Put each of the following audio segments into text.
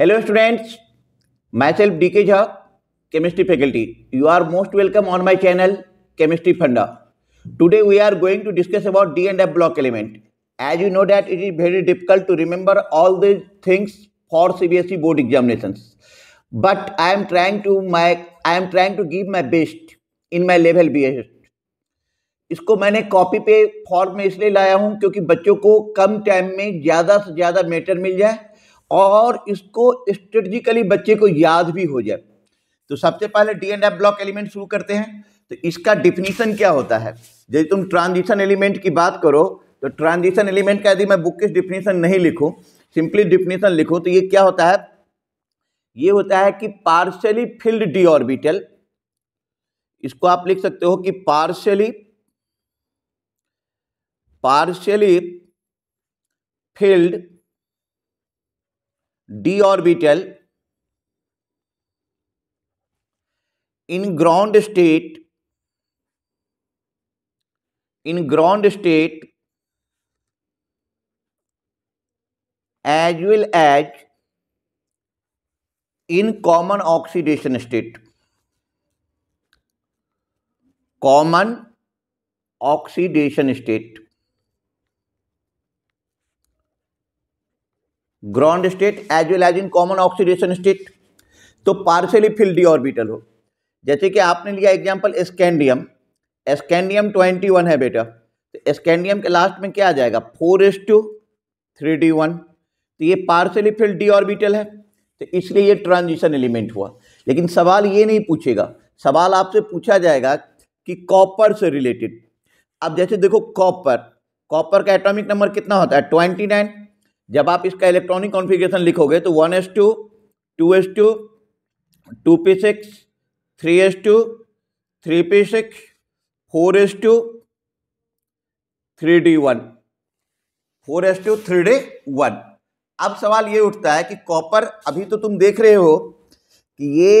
Hello students, my self DK Jha, chemistry faculty. You are most welcome on my channel chemistry funda. Today we are going to discuss about D and F block element. As you know that it is very difficult to remember all this things for CBSE board examinations, but I am trying to give my best in my level best. इसको मैंने copy पे form में इसलिए लाया हूँ क्योंकि बच्चों को कम टाइम में ज़्यादा से ज़्यादा मैटर मिल जाए और इसको स्ट्रेटजिकली बच्चे को याद भी हो जाए। तो सबसे पहले D and F block element शुरू करते हैं। तो इसका डिफिनीशन क्या होता है? यदि तुम ट्रांजिशन एलिमेंट की बात करो तो ट्रांजिशन एलिमेंट का यदि मैं बुक के डिफिनीशन नहीं लिखूँ, सिंपली डिफिनीशन लिखूँ, तो ये क्या होता है? ये होता है कि पार्शली फिल्ड डी ऑर्बिटल। इसको आप लिख सकते हो कि partially filled d orbital in ground state as well as in common oxidation state. Common oxidation state. Ground state as well as in common oxidation state. तो पार्शियली फिल्ड डी ऑर्बिटल हो, जैसे कि आपने लिया एग्जांपल स्कैंडियम 21 है बेटा, तो scandium के लास्ट में क्या आ जाएगा? 4s2 3d1। तो ये पार्शियली फिल्ड डी ऑर्बिटल है, तो इसलिए ये ट्रांजिशन एलिमेंट हुआ। लेकिन सवाल ये नहीं पूछेगा, सवाल आपसे पूछा जाएगा कि कॉपर से रिलेटेड। अब जैसे देखो कॉपर का एटॉमिक नंबर कितना होता है? 29। जब आप इसका इलेक्ट्रॉनिक कॉन्फ़िगरेशन लिखोगे तो 1s2 2s2 2p6 3s2 3p6 4s2 3d1 4s2 3d1। अब सवाल ये उठता है कि कॉपर, अभी तो तुम देख रहे हो कि ये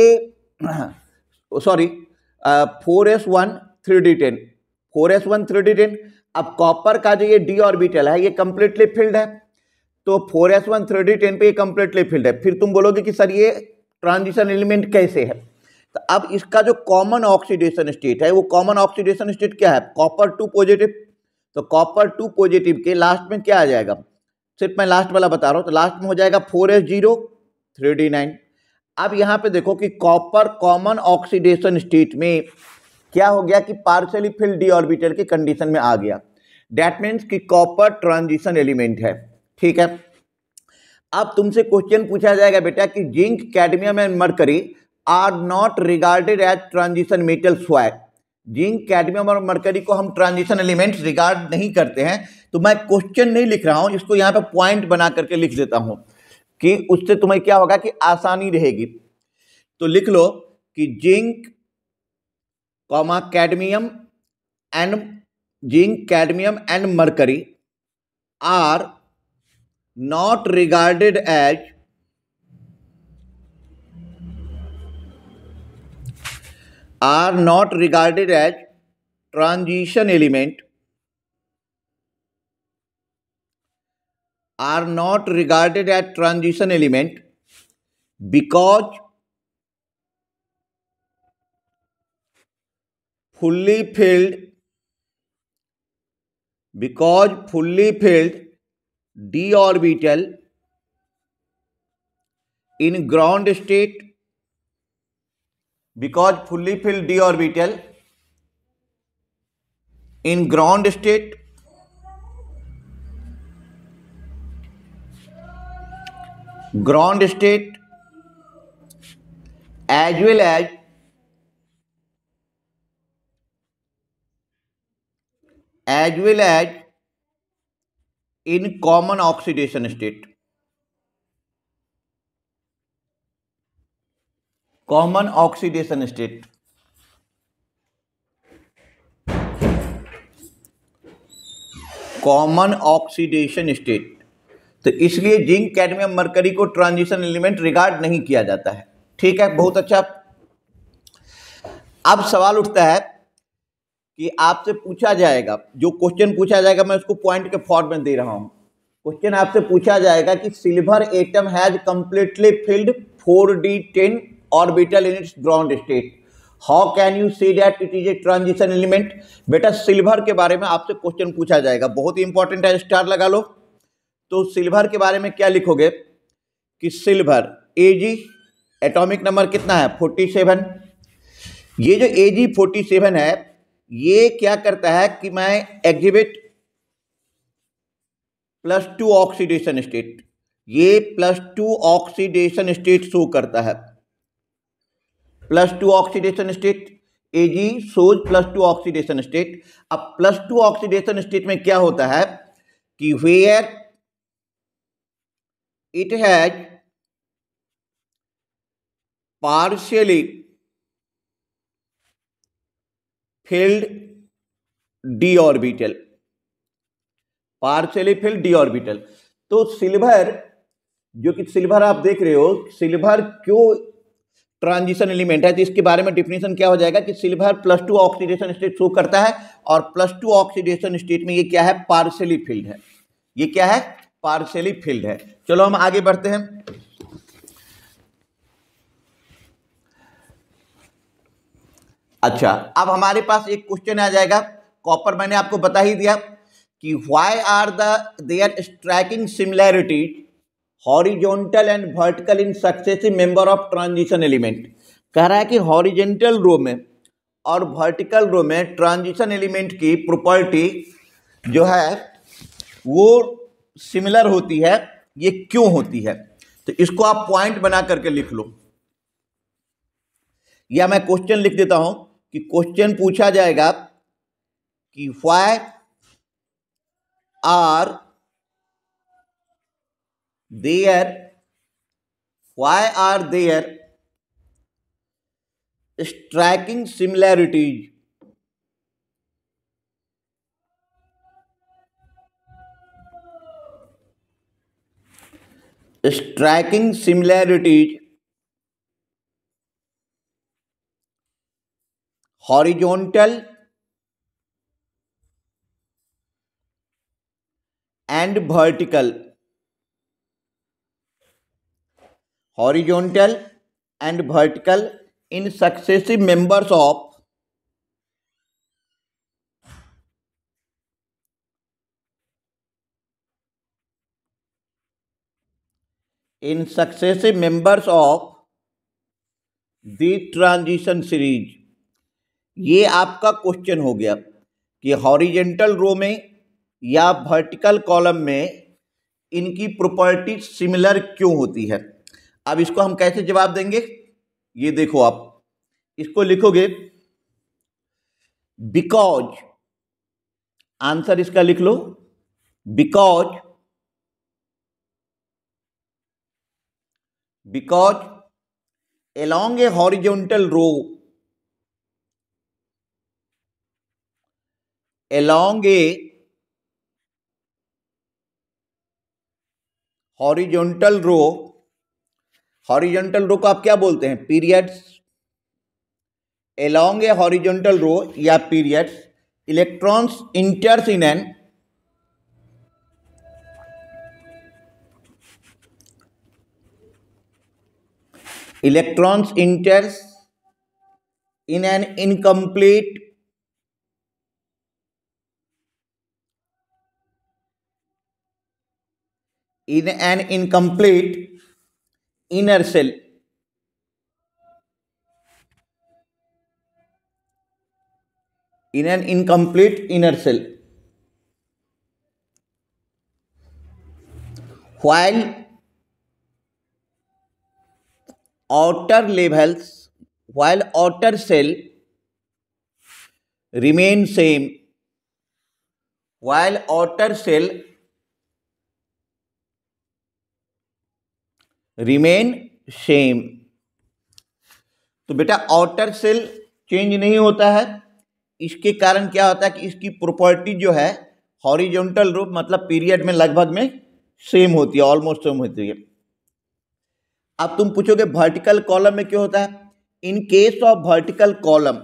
4s1 3d10। अब कॉपर का जो ये डी ऑर्बिटल है ये कंप्लीटली फिल्ड है, तो 4s1 3d10 पे ये कंप्लीटली फिल्ड है। फिर तुम बोलोगे कि सर ये ट्रांजिशन एलिमेंट कैसे है? तो अब इसका जो कॉमन ऑक्सीडेशन स्टेट है, वो कॉमन ऑक्सीडेशन स्टेट क्या है? Copper 2 positive. तो कॉपर 2 पॉजिटिव के लास्ट में क्या आ जाएगा? सिर्फ मैं लास्ट वाला बता रहा हूँ, तो लास्ट में हो जाएगा 4s0 3d9। अब यहाँ पे देखो कि कॉपर कॉमन ऑक्सीडेशन स्टेट में क्या हो गया कि पार्शियली फिल्ड डी ऑर्बिटल की कंडीशन में आ गया। दैट मीन्स कि कॉपर ट्रांजिशन एलिमेंट है, ठीक है। अब तुमसे क्वेश्चन पूछा जाएगा बेटा कि zinc, cadmium and mercury are not regarded as transition metals, why? Zinc, cadmium और मरकरी को हम ट्रांजिशन एलिमेंट्स रिगार्ड नहीं करते हैं। तो मैं क्वेश्चन नहीं लिख रहा हूँ, इसको यहाँ पे पॉइंट बना करके लिख देता हूँ कि उससे तुम्हें क्या होगा कि आसानी रहेगी। तो लिख लो कि zinc cadmium and mercury are not regarded as transition element because fully filled d orbital in ground state ground state as well as in common oxidation state तो इसलिए जिंक, कैडमियम, मरकरी को ट्रांजिशन एलिमेंट रिगार्ड नहीं किया जाता है, ठीक है। बहुत अच्छा। अब सवाल उठता है कि आपसे पूछा जाएगा, जो क्वेश्चन पूछा जाएगा मैं उसको पॉइंट के फॉर्म में दे रहा हूँ। क्वेश्चन आपसे पूछा जाएगा कि silver atom has completely filled 4d10 orbital in its ground state, how can you say that it is a transition element. बेटा सिल्वर के बारे में आपसे क्वेश्चन पूछा जाएगा, बहुत ही इंपॉर्टेंट है, स्टार लगा लो। तो सिल्वर के बारे में क्या लिखोगे कि सिल्वर Ag एटॉमिक नंबर कितना है 47। ये जो Ag 47 है ये क्या करता है कि मैं एग्जिबिट +2 ऑक्सीडेशन स्टेट, ये +2 ऑक्सीडेशन स्टेट शो करता है, +2 oxidation state. Ag shows +2 oxidation state. अब +2 ऑक्सीडेशन स्टेट में क्या होता है कि where it has partially filled d orbital, partially filled d orbital। तो सिल्वर जो कि सिल्वर आप देख रहे हो, सिल्वर क्यों ट्रांजिशन एलिमेंट है, तो इसके बारे में डिफिनेशन क्या हो जाएगा कि सिल्वर +2 ऑक्सीडेशन स्टेट शो करता है और +2 ऑक्सीडेशन स्टेट में ये क्या है पार्शियली फील्ड है, ये क्या है पार्शियली फील्ड है। चलो हम आगे बढ़ते हैं। अच्छा अब हमारे पास एक क्वेश्चन आ जाएगा, कॉपर मैंने आपको बता ही दिया कि why are there striking similarities horizontal and vertical in successive member of transition element. कह रहा है कि हॉरिजॉन्टल रो में और वर्टिकल रो में ट्रांजिशन एलिमेंट की प्रॉपर्टी जो है वो सिमिलर होती है, ये क्यों होती है। तो इसको आप पॉइंट बना करके लिख लो, या मैं क्वेश्चन लिख देता हूं कि क्वेश्चन पूछा जाएगा कि why are there, Why are there striking similarities horizontal and vertical horizontal and vertical in successive members of the transition series. ये आपका क्वेश्चन हो गया कि हॉरिजॉन्टल रो में या वर्टिकल कॉलम में इनकी प्रॉपर्टी सिमिलर क्यों होती है। अब इसको हम कैसे जवाब देंगे, ये देखो आप इसको लिखोगे बिकॉज, आंसर इसका लिख लो because along a horizontal row, along a horizontal row, horizontal row को आप क्या बोलते हैं periods, along a horizontal row या periods electrons enters in an incomplete inner shell, in an incomplete inner shell, while outer levels, while outer shell remain same, while outer shell remain same. तो बेटा outer cell change नहीं होता है, इसके कारण क्या होता है कि इसकी प्रॉपर्टी जो है हॉरिजॉन्टल रूप मतलब पीरियड में लगभग में सेम होती है, ऑलमोस्ट सेम होती है। अब तुम पूछोगे वर्टिकल कॉलम में क्यों होता है, in case of vertical column,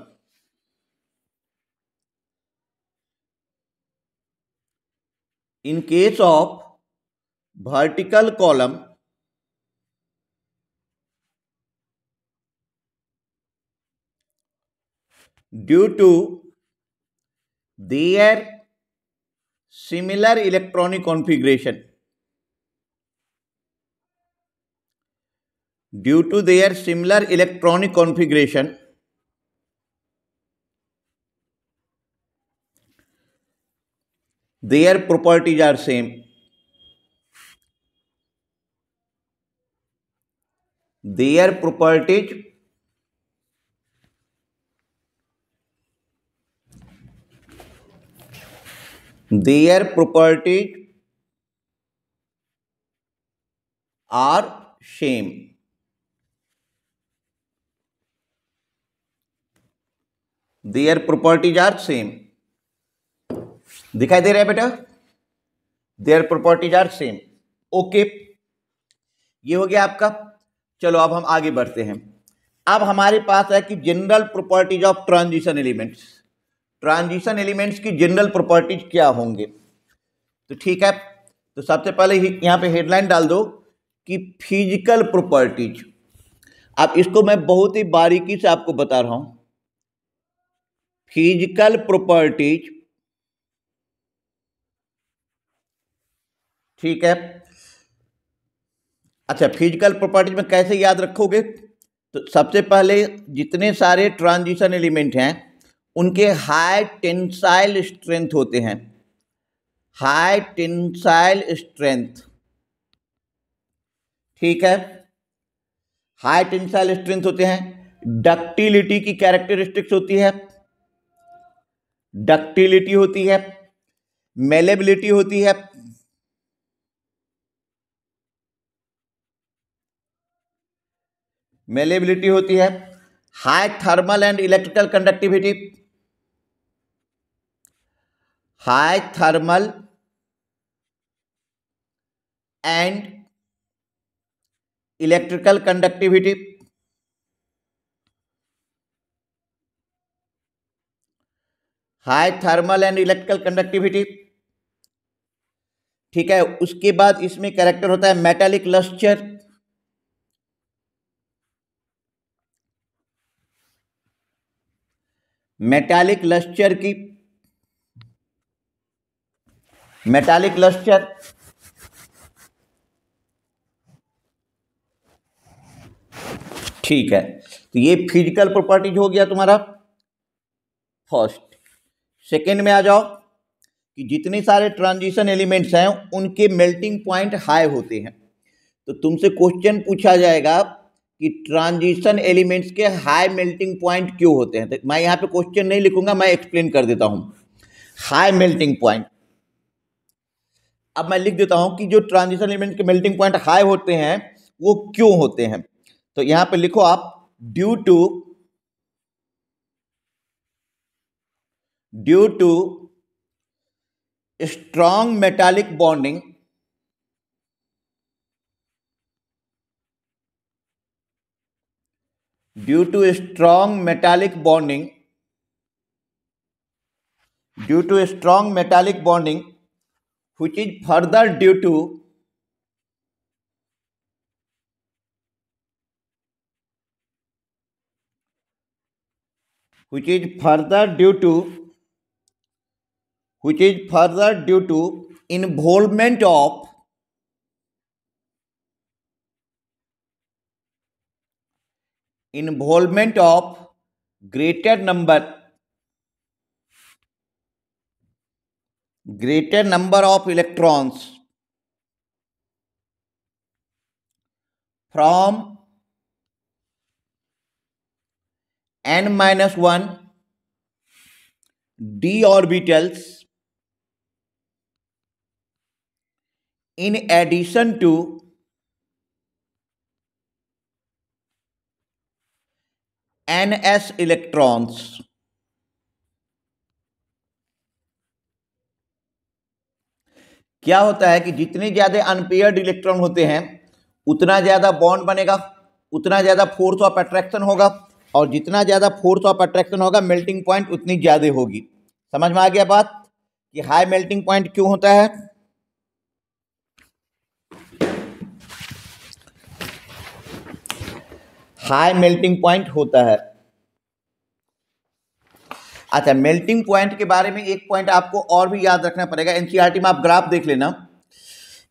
in case of vertical column Due to their similar electronic configuration. Due to their similar electronic configuration, their properties are same. their properties are same. Their properties are same. दिखाई दे रहा है बेटा, their properties are same. Okay, ये हो गया आपका. चलो अब हम आगे बढ़ते हैं. अब हमारे पास है कि general properties of transition elements. Transition elements की जनरल प्रॉपर्टीज क्या होंगे? तो ठीक है, तो सबसे पहले यहाँ पे हेडलाइन डाल दो कि फिजिकल प्रॉपर्टीज. अब इसको मैं बहुत ही बारीकी से आपको बता रहा हूँ. फिजिकल प्रॉपर्टीज, ठीक है. अच्छा, फिजिकल प्रॉपर्टीज में कैसे याद रखोगे? तो सबसे पहले जितने सारे ट्रांजिशन एलिमेंट हैं उनके हाई टेंसाइल स्ट्रेंथ होते हैं. हाई टेंसाइल स्ट्रेंथ, ठीक है. हाई टेंसाइल स्ट्रेंथ होते हैं. डक्टिलिटी की कैरेक्टरिस्टिक्स होती है, डक्टिलिटी होती है. मेलेबिलिटी होती है, मेलेबिलिटी होती है. High thermal and electrical conductivity, high thermal and electrical conductivity. High thermal and electrical conductivity, ठीक है. उसके बाद इसमें कैरेक्टर होता है मेटालिक लस्चर, मेटालिक लस्चर की, मेटालिक लस्चर, ठीक है. तो ये फिजिकल प्रॉपर्टीज हो गया तुम्हारा फर्स्ट. सेकेंड में आ जाओ कि जितने सारे ट्रांजिशन एलिमेंट्स हैं उनके मेल्टिंग पॉइंट हाई होते हैं. तो तुमसे क्वेश्चन पूछा जाएगा कि ट्रांजिशन एलिमेंट्स के हाई मेल्टिंग पॉइंट क्यों होते हैं. तो मैं यहाँ पे क्वेश्चन नहीं लिखूंगा, मैं एक्सप्लेन कर देता हूँ. हाई मेल्टिंग पॉइंट, अब मैं लिख देता हूँ कि जो ट्रांजिशन एलिमेंट के मेल्टिंग पॉइंट हाई होते हैं वो क्यों होते हैं. तो यहाँ पे लिखो आप, due to strong metallic bonding, Due to a strong metallic bonding, which is further due to involvement of of greater number of electrons from n-1 d orbitals in addition to ns electrons. क्या होता है कि जितने ज्यादा unpaired electron होते हैं उतना ज्यादा बॉन्ड बनेगा, उतना ज्यादा फोर्स ऑफ अट्रैक्शन होगा, और जितना ज्यादा फोर्स ऑफ अट्रैक्शन होगा मेल्टिंग पॉइंट उतनी ज्यादा होगी. समझ में आ गया बात कि हाई मेल्टिंग पॉइंट क्यों होता है. हाई मेल्टिंग पॉइंट होता है। अच्छा, मेल्टिंग पॉइंट के बारे में एक पॉइंट आपको और भी याद रखना पड़ेगा। एनसीईआरटी में आप ग्राफ देख लेना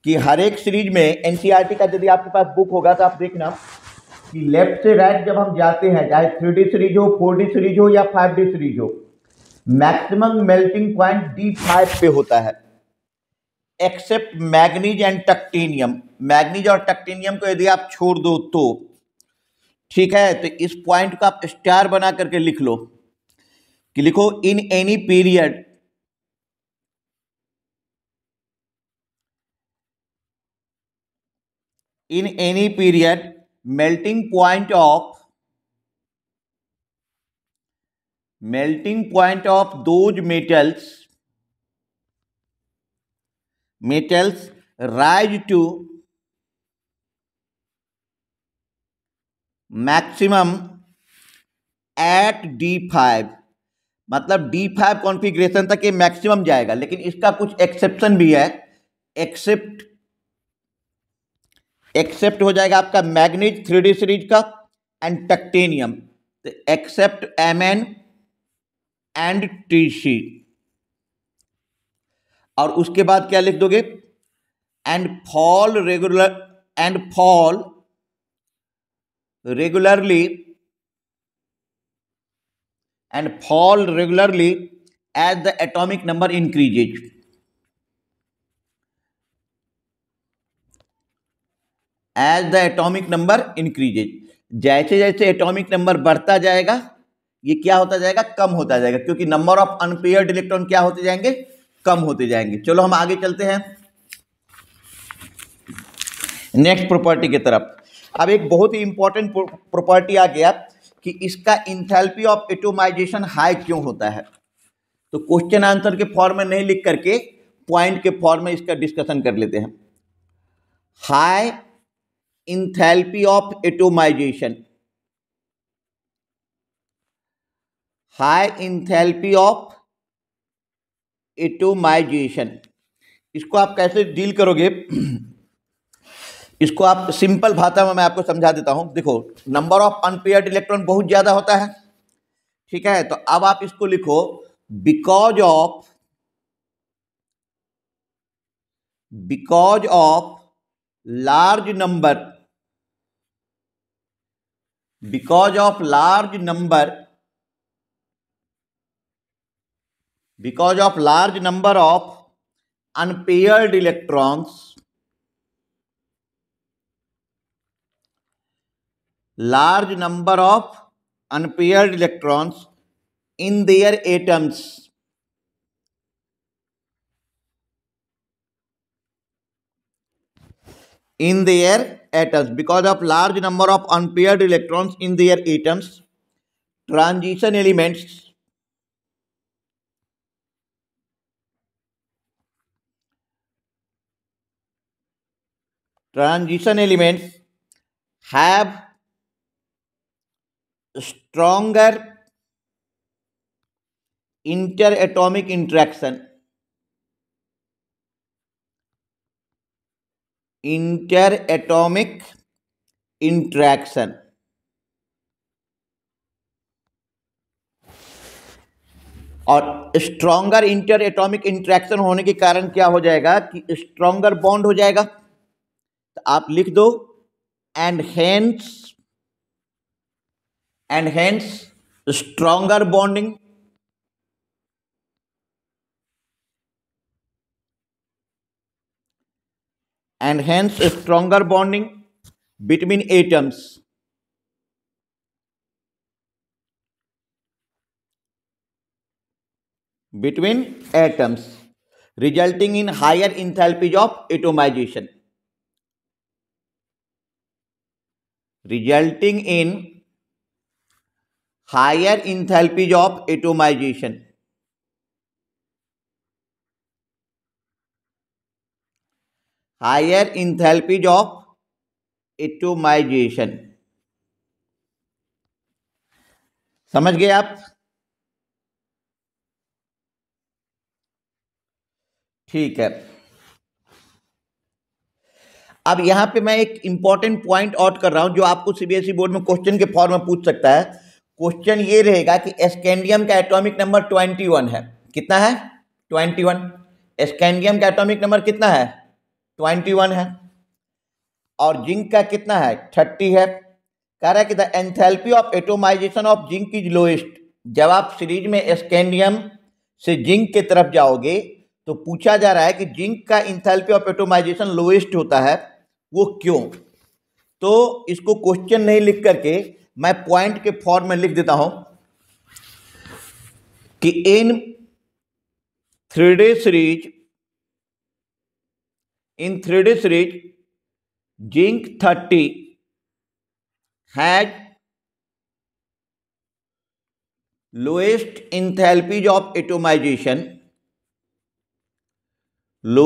कि हर एक सीरीज में एनसीईआरटी का यदि आपके पास बुक होगा तो आप देखना कि लेफ्ट से राइट जब हम जाते हैं, चाहे 3D सीरीज हो, 4D सीरीज हो या 5D सीरीज हो, मैक्सिमम मेल्टिंग पॉइंट D5 पे होता है, except manganese and technetium. Manganese और टक्टेनियम को यदि आप छोड़ दो तो ठीक है। तो इस पॉइंट को आप स्टार बना करके लिख लो कि लिखो in any period melting point of those metals rise to maximum at D5। मतलब D5 कॉन्फिग्रेशन तक ये मैक्सिमम जाएगा, लेकिन इसका कुछ एक्सेप्शन भी है। एक्सेप्ट हो जाएगा आपका मैग्नीज 3D सीरीज का एंड टक्टेनियम, तो एक्सेप्ट Mn एंड Tc, और उसके बाद क्या लिख दोगे, and fall regularly as the atomic number increases. जैसे जैसे एटॉमिक नंबर बढ़ता जाएगा ये क्या होता जाएगा, कम होता जाएगा, क्योंकि नंबर ऑफ अनपेयर्ड इलेक्ट्रॉन क्या होते जाएंगे, कम होते जाएंगे। चलो हम आगे चलते हैं नेक्स्ट प्रॉपर्टी की तरफ। अब एक बहुत ही इंपॉर्टेंट प्रॉपर्टी आ गया कि इसका इंथैल्पी ऑफ एटोमाइजेशन हाई क्यों होता है। तो क्वेश्चन आंसर के फॉर्म में नहीं लिख करके पॉइंट के फॉर्म में इसका डिस्कशन कर लेते हैं। High enthalpy of atomization, high enthalpy of atomization, इसको आप कैसे डील करोगे, इसको आप सिंपल भाषा में मैं आपको समझा देता हूं। देखो, नंबर ऑफ अनपेयर्ड इलेक्ट्रॉन बहुत ज्यादा होता है, ठीक है। तो अब आप इसको लिखो, because of large number of unpaired electrons, in their atoms, transition elements have stronger interatomic interaction और स्ट्रॉन्गर इंटरएटॉमिक इंट्रैक्शन होने के कारण क्या हो जाएगा कि स्ट्रॉन्गर बॉन्ड हो जाएगा। तो आप लिख दो and hence stronger bonding, between atoms, resulting in higher enthalpies of atomization, समझ गए आप? ठीक है। अब यहाँ पे मैं एक इम्पॉर्टेंट पॉइंट आउट कर रहा हूँ जो आपको सीबीएसई बोर्ड में क्वेश्चन के फॉर्म में पूछ सकता है। क्वेश्चन ये रहेगा कि स्कैंडियम का एटॉमिक नंबर 21 है। कितना है? 21। स्कैंडियम का एटॉमिक नंबर कितना है? 21 है। और जिंक का कितना है? 30 है। कह रहा है कि the enthalpy of atomization of zinc is lowest. जब आप सीरीज में स्कैंडियम से जिंक के तरफ जाओगे तो पूछा जा रहा है कि जिंक का एंथैल्पी ऑफ एटोमाइजेशन लोएस्ट होता है, वो क्यों? तो इसको क्वेश्चन नहीं लिख करके मैं पॉइंट के फॉर्म में लिख देता हूं कि in three d series zinc 30 has lowest enthalpies of atomization due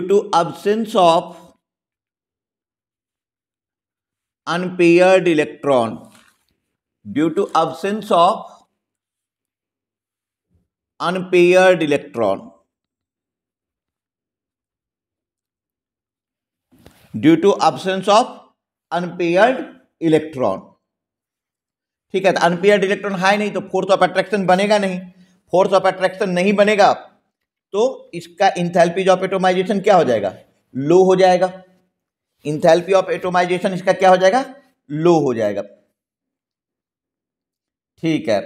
to absence of unpaired electron ठीक है। तो अनपेयर्ड इलेक्ट्रॉन है नहीं तो फोर्स ऑफ अट्रैक्शन बनेगा नहीं। फोर्स ऑफ अट्रैक्शन नहीं बनेगा तो इसका इंथैल्पी ऑफ एटोमाइजेशन क्या हो जाएगा? लो हो जाएगा। इंथैल्पी ऑफ एटोमाइजेशन इसका क्या हो जाएगा? लो हो जाएगा। ठीक है।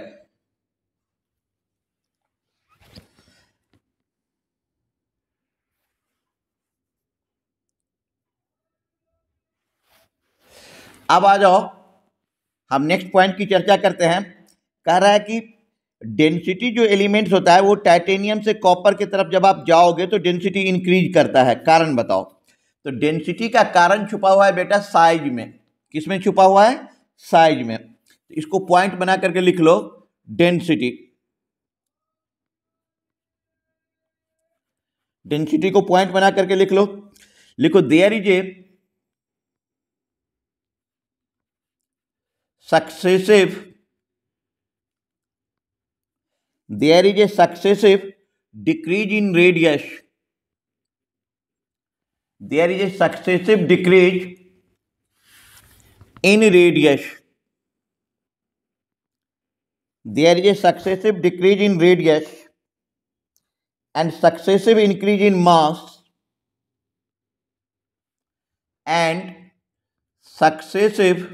अब आ जाओ, हम नेक्स्ट पॉइंट की चर्चा करते हैं। कह रहा है कि डेंसिटी जो एलिमेंट्स होता है वो टाइटेनियम से कॉपर की तरफ जब आप जाओगे तो डेंसिटी इंक्रीज करता है, कारण बताओ। तो डेंसिटी का कारण छुपा हुआ है बेटा साइज में। किस में छुपा हुआ है? साइज में। तो इसको पॉइंट बना करके लिख लो, डेंसिटी को पॉइंट बना करके लिख लो। लिखो there is a successive decrease in radius there is a successive decrease in radius and successive increase in mass and successive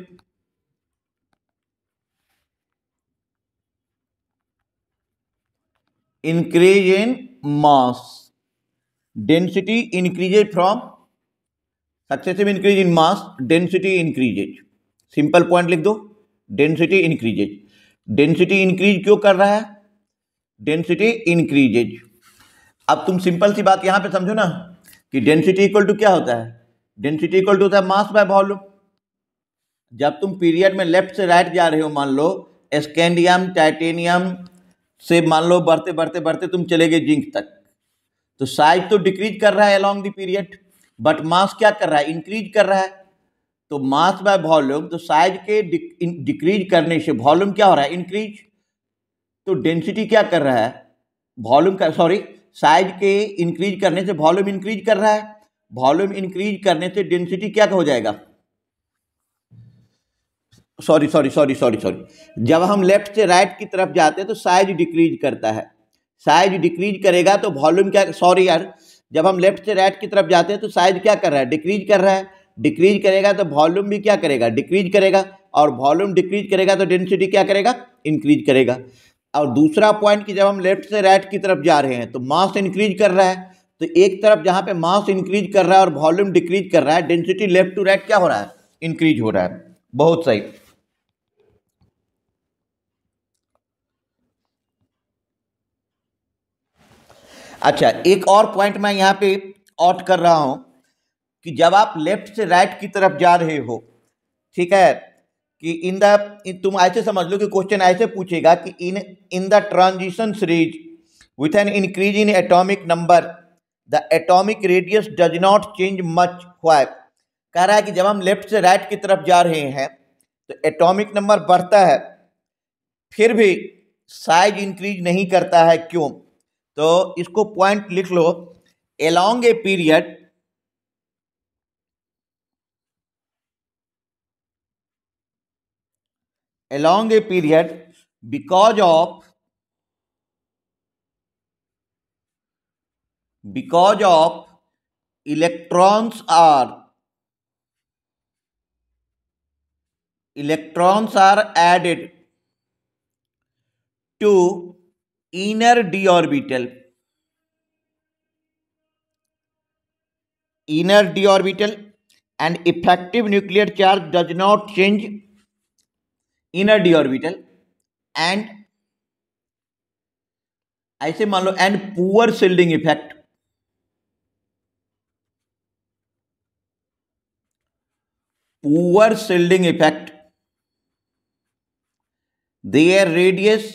increase in mass. Density increases from successive increase in mass, density increases. Simple point लिख दो, density increases. Density increase क्यों कर रहा है? Density increases. अब तुम simple सी बात यहां पे समझो ना कि density equal to क्या होता है? Density equal to होता है mass by volume। जब तुम पीरियड में लेफ्ट से राइट जा रहे हो, मान लो स्कैंडियम टाइटेनियम से मान लो बढ़ते बढ़ते बढ़ते तुम चले गए जिंक तक, तो साइज तो डिक्रीज कर रहा है along the period, but mass क्या कर रहा है? इंक्रीज कर रहा है। तो मास बाय वॉल्यूम, तो साइज के डिक्रीज करने से वॉल्यूम क्या हो रहा है? इंक्रीज। तो डेंसिटी क्या कर रहा है? वॉल्यूम का सॉरी साइज के इंक्रीज करने से वॉल्यूम इंक्रीज कर रहा है। वॉल्यूम इंक्रीज करने से डेंसिटी क्या हो जाएगा? सॉरी, जब हम लेफ्ट से राइट की तरफ जाते हैं तो साइज डिक्रीज करता है। साइज डिक्रीज करेगा तो वॉल्यूम क्या, सॉरी यार, जब हम लेफ्ट से राइट की तरफ जाते हैं तो साइज क्या कर रहा है? डिक्रीज कर रहा है। डिक्रीज करेगा तो वॉल्यूम भी क्या करेगा? डिक्रीज करेगा। और वॉल्यूम डिक्रीज करेगा तो डेंसिटी क्या करेगा? इंक्रीज करेगा। और दूसरा पॉइंट कि जब हम लेफ्ट से राइट की तरफ जा रहे हैं तो मास इंक्रीज कर रहा है। तो एक तरफ जहाँ पे मास इंक्रीज कर रहा है और वॉल्यूम डिक्रीज कर रहा है, डेंसिटी लेफ्ट टू राइट क्या हो रहा है? इंक्रीज हो रहा है। बहुत सही। अच्छा, एक और पॉइंट मैं यहाँ पे आउट कर रहा हूँ कि जब आप लेफ्ट से राइट की तरफ जा रहे हो, ठीक है, कि तुम ऐसे समझ लो कि क्वेश्चन ऐसे पूछेगा कि in the transition series with an increase in atomic number the atomic radius does not change much. Why? कह रहा है कि जब हम लेफ्ट से राइट की तरफ जा रहे हैं तो एटॉमिक नंबर बढ़ता है फिर भी साइज इंक्रीज नहीं करता है, क्यों? तो इसको पॉइंट लिख लो, along a period because of electrons are added to inner d orbital. And effective nuclear charge does not change inner d orbital and ऐसे मान लो and poor shielding effect, their radius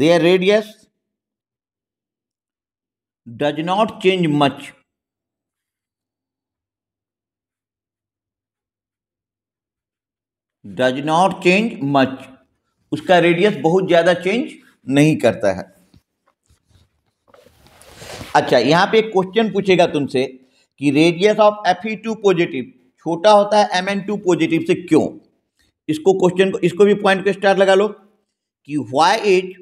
does not change much उसका radius बहुत ज्यादा change नहीं करता है। अच्छा, यहां पे एक क्वेश्चन पूछेगा तुमसे कि रेडियस ऑफ Fe2 पॉजिटिव छोटा होता है Mn2 पॉजिटिव से, क्यों? इसको क्वेश्चन को इसको भी पॉइंट के स्टार लगा लो कि why is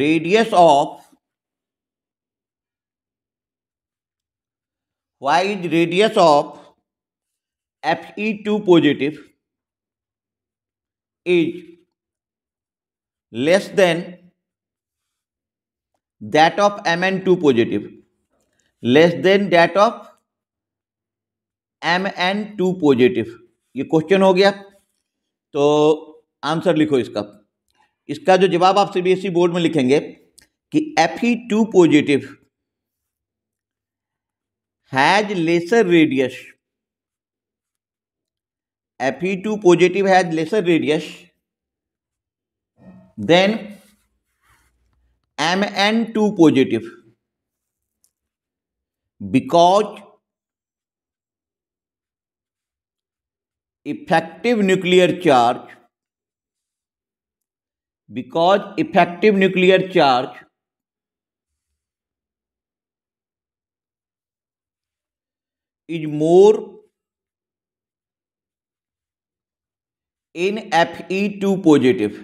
radius of Fe2 positive is less than that of Mn2 positive ये क्वेश्चन हो गया। तो आंसर लिखो इसका, जो जवाब आप सीबीएसई बोर्ड में लिखेंगे कि Fe2 positive has lesser radius, than Mn2 positive because effective nuclear charge is more in Fe2 positive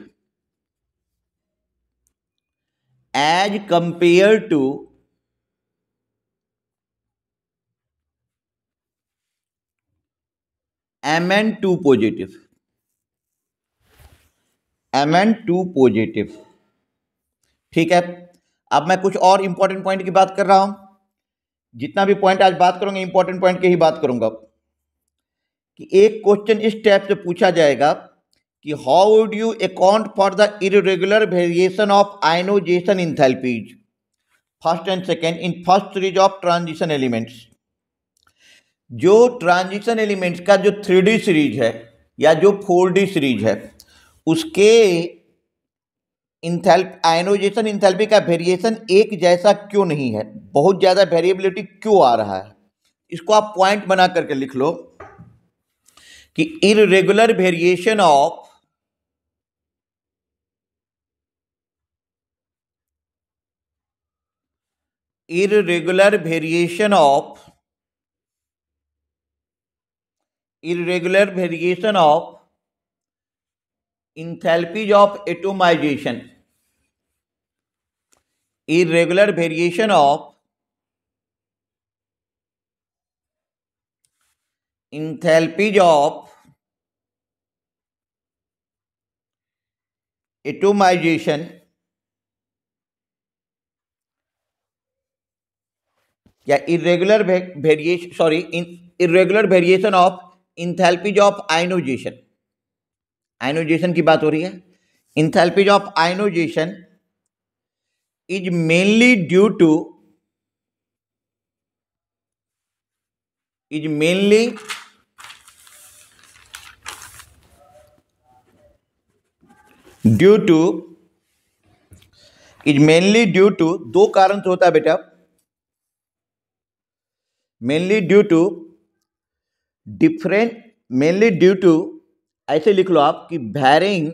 as compared to Mn2 positive. ठीक है, अब मैं कुछ और इंपॉर्टेंट पॉइंट की बात कर रहा हूं। जितना भी पॉइंट आज बात करूंगा इंपॉर्टेंट पॉइंट की ही बात करूंगा कि एक क्वेश्चन इस टाइप से पूछा जाएगा कि how would you account for the irregular variation of ionization enthalpies first and second in first series of transition elements. जो ट्रांजिशन एलिमेंट्स का जो 3D सीरीज है या जो 4D सीरीज है उसके आयनाइजेशन इंथैल्पी का वेरिएशन एक जैसा क्यों नहीं है, बहुत ज़्यादा वेरिएबिलिटी क्यों आ रहा है? इसको आप पॉइंट बना करके लिख लो कि irregular variation of enthalpies of atomization irregular variation of enthalpies of ionization. की बात हो रही है। Enthalpies of ionization is mainly due to दो कारण से होता है बेटा। मेनली ड्यू टू ऐसे लिख लो आप कि varying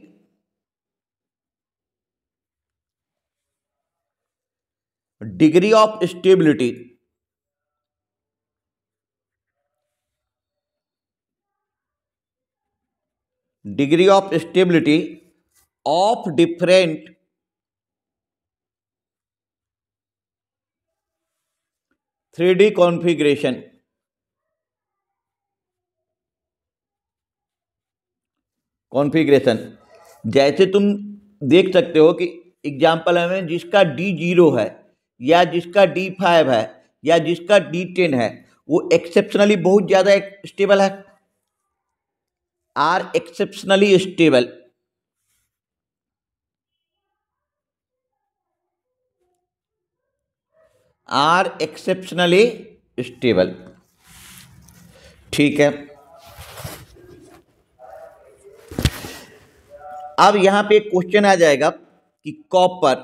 degree of stability of different three d configuration जैसे तुम देख सकते हो कि एग्जाम्पल हमें जिसका D0 है या जिसका D5 है या जिसका D10 है वो एक्सेप्शनली बहुत ज़्यादा स्टेबल है, आर एक्सेप्शनली स्टेबल। ठीक है। अब यहाँ पे एक क्वेश्चन आ जाएगा कि copper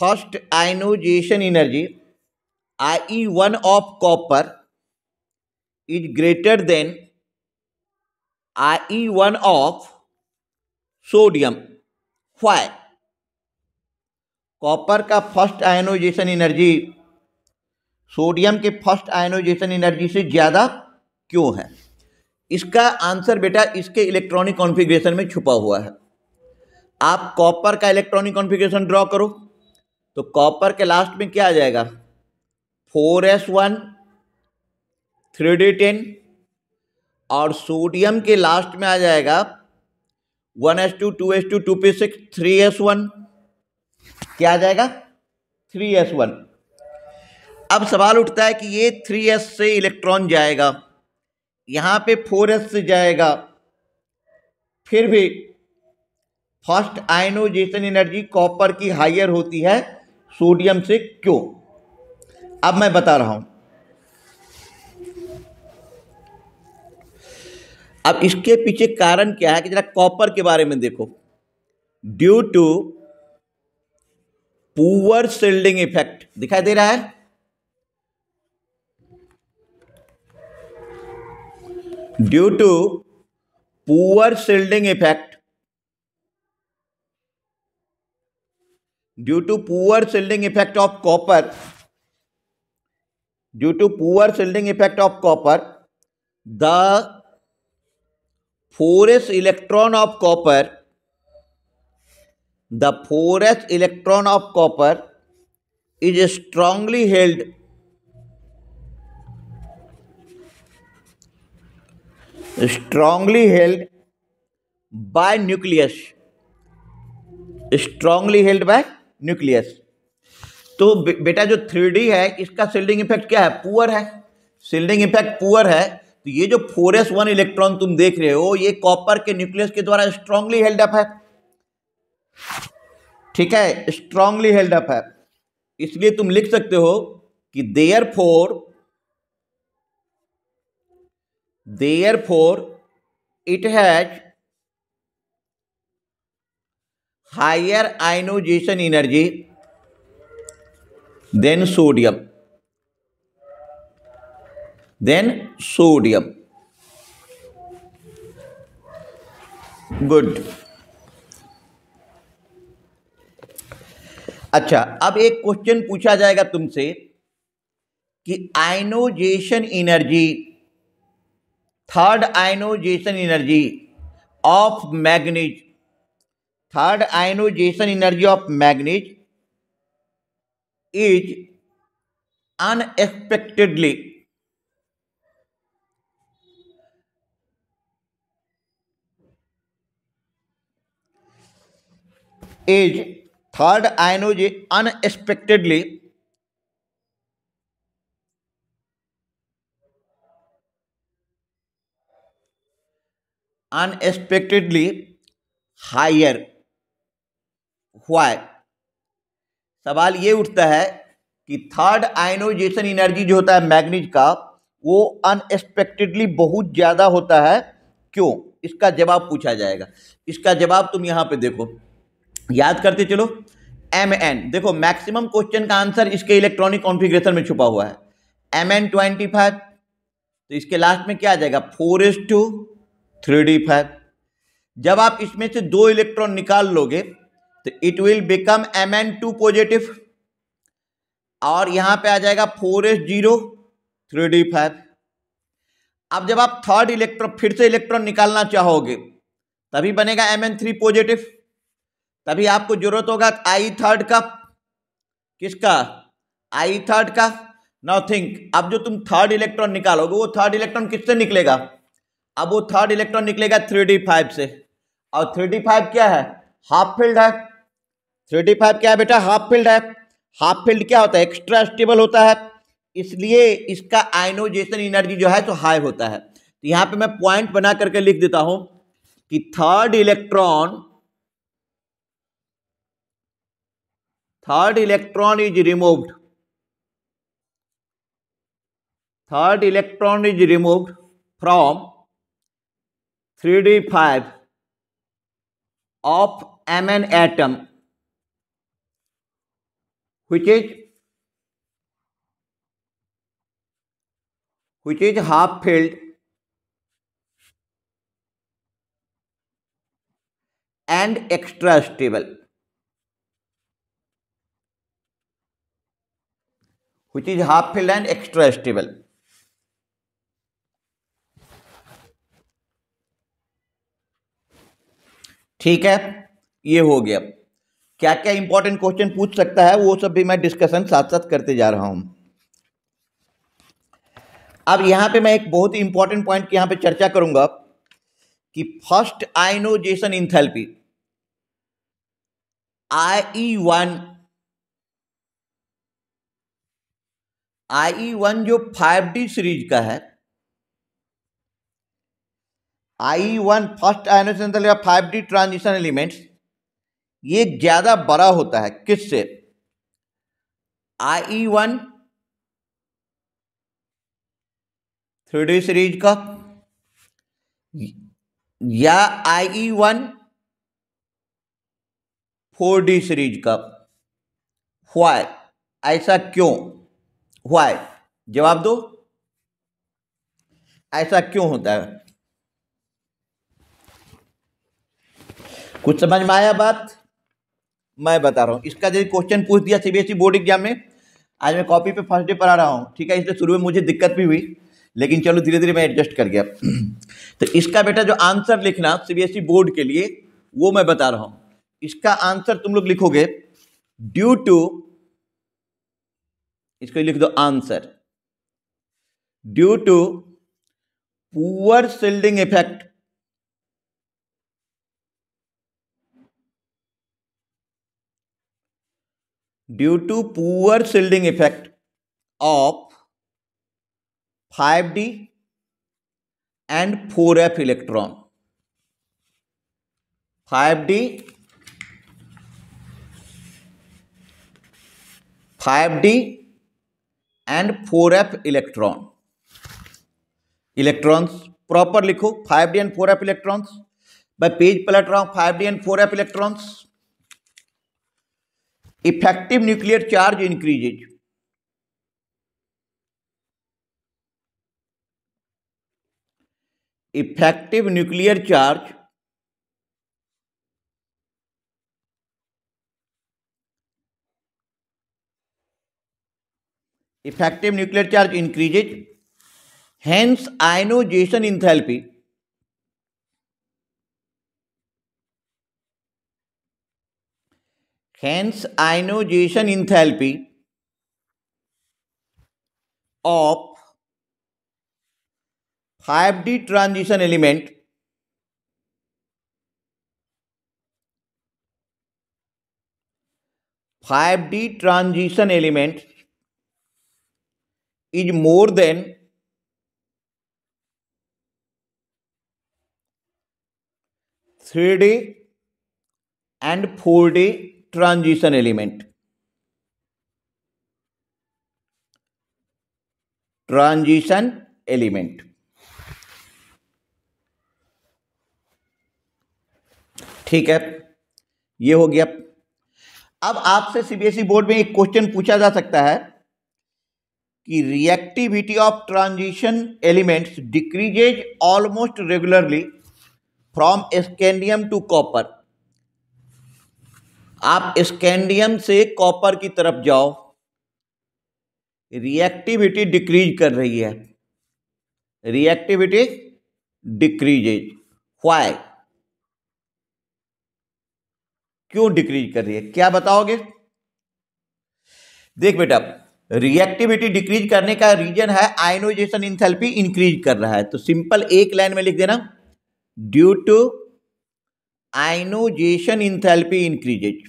first ionization energy Ie1 of copper is greater than Ie1 of sodium, why? Copper का फर्स्ट आयनाइजेशन एनर्जी सोडियम के फर्स्ट आयनाइजेशन एनर्जी से ज़्यादा क्यों है? इसका आंसर बेटा इसके इलेक्ट्रॉनिक कॉन्फ़िगरेशन में छुपा हुआ है। आप कॉपर का इलेक्ट्रॉनिक कॉन्फ़िगरेशन ड्रॉ करो तो कॉपर के लास्ट में क्या आ जाएगा, 4s1 3d10, और सोडियम के लास्ट में आ जाएगा 1s2 2s2 2p6 3s1, क्या आ जाएगा 3s1। अब सवाल उठता है कि ये 3s से इलेक्ट्रॉन जाएगा, यहाँ पे 4s से जाएगा, फिर भी फर्स्ट आयनाइजेशन एनर्जी कॉपर की हायर होती है सोडियम से क्यों? अब मैं बता रहा हूं। अब इसके पीछे कारण क्या है कि जरा कॉपर के बारे में देखो, due to poor shielding effect, दिखाई दे रहा है due to poor shielding effect the forest electron of copper is strongly held by nucleus, तो बेटा जो 3D है इसका शील्डिंग इफेक्ट क्या है, पुअर है, शील्डिंग इफेक्ट पुअर है। तो ये जो 4s1 इलेक्ट्रॉन तुम देख रहे हो ये कॉपर के न्यूक्लियस के द्वारा स्ट्रांगली हेल्ड अप है, ठीक है, स्ट्रांगली हेल्ड अप है। इसलिए तुम लिख सकते हो कि therefore it has higher ionization energy than sodium, good. अच्छा, अब एक क्वेश्चन पूछा जाएगा तुमसे कि ionization energy, third ionization energy of manganese, is unexpectedly higher, why? सवाल ये उठता है कि थर्ड आयनाइजेशन एनर्जी जो होता है मैग्नीज का वो अनएक्सपेक्टेडली बहुत ज़्यादा होता है क्यों, इसका जवाब पूछा जाएगा। इसका जवाब तुम यहाँ पे देखो, याद करते चलो, MN देखो, मैक्सिमम क्वेश्चन का आंसर इसके इलेक्ट्रॉनिक कॉन्फ़िगरेशन में छुपा हुआ है। Mn25, तो इसके लास्ट में क्या आ जाएगा 4s2 3d5। जब आप इसमें से दो इलेक्ट्रॉन निकाल लोगे तो it will become Mn2 positive और यहां पे आ जाएगा 4s0 3d5। अब जब आप थर्ड इलेक्ट्रॉन फिर से इलेक्ट्रॉन निकालना चाहोगे तभी बनेगा Mn3 पॉजिटिव, तभी आपको जरूरत होगा आई थर्ड का, किसका आई थर्ड का। नाउ थिंक, अब जो तुम थर्ड इलेक्ट्रॉन निकालोगे वो थर्ड इलेक्ट्रॉन किससे निकलेगा, अब वो थर्ड इलेक्ट्रॉन निकलेगा 3d5 से, और 3d5 क्या है, हाफ फील्ड है। 3d5 क्या है बेटा, हाफ फील्ड है। हाफ फील्ड क्या होता है, एक्स्ट्रा स्टेबल होता है, इसलिए इसका आयनाइजेशन एनर्जी जो है तो हाई होता है। तो यहाँ पे मैं पॉइंट बना करके लिख देता हूं कि third electron is removed, third electron is removed from 3d5 of Mn atom which is half filled and extra stable, which is half filled and extra stable। ठीक है, ये हो गया। क्या क्या इंपॉर्टेंट क्वेश्चन पूछ सकता है वो सब भी मैं डिस्कशन साथ साथ करते जा रहा हूं। अब यहां पे मैं एक बहुत ही इंपॉर्टेंट पॉइंट की यहां पे चर्चा करूंगा कि फर्स्ट आयनाइजेशन इंथैल्पी IE1 जो 5D सीरीज का है, IE1 first ionization enthalpy 5D transition elements, ये ज्यादा बड़ा होता है किससे, IE1 3D सीरीज का या IE1 4D सीरीज का। व्हाई, ऐसा क्यों, व्हाई जवाब दो, ऐसा क्यों होता है, कुछ समझ में आया बात, मैं बता रहा हूँ। इसका यदि क्वेश्चन पूछ दिया सीबीएसई बोर्ड एग्जाम में, आज मैं कॉपी पे फर्स्ट डे पढ़ा रहा हूँ, ठीक है, इसलिए शुरू में मुझे दिक्कत भी हुई, लेकिन चलो धीरे धीरे मैं एडजस्ट कर गया। तो इसका बेटा जो आंसर लिखना सीबीएसई बोर्ड के लिए वो मैं बता रहा हूँ, इसका आंसर तुम लोग लिखोगे ड्यू टू, इसको लिख दो answer, due to poor shielding effect of 5d and 4f electron. 5d and 4f electrons proper लिखो, 5d एंड 4f इलेक्ट्रॉन्स, मैं पेज पलट रहा हूं, 5d and 4f electrons. Effective nuclear charge increases, effective nuclear charge increases, hence ionization enthalpy of 5d transition element is more than (3D and 4D) transition element, ठीक है, ये हो गया। अब आपसे सीबीएसई बोर्ड में एक क्वेश्चन पूछा जा सकता है कि reactivity of transition elements decreases almost regularly from scandium to copper. आप स्कैंडियम से कॉपर की तरफ जाओ, रिएक्टिविटी डिक्रीज कर रही है, रिएक्टिविटी डिक्रीजेज। व्हाई, क्यों डिक्रीज कर रही है, क्या बताओगे? देख बेटा, रिएक्टिविटी डिक्रीज करने का रीजन है आयनाइजेशन इंथैल्पी इंक्रीज कर रहा है। तो सिंपल एक लाइन में लिख देना, due to ionization enthalpy increases.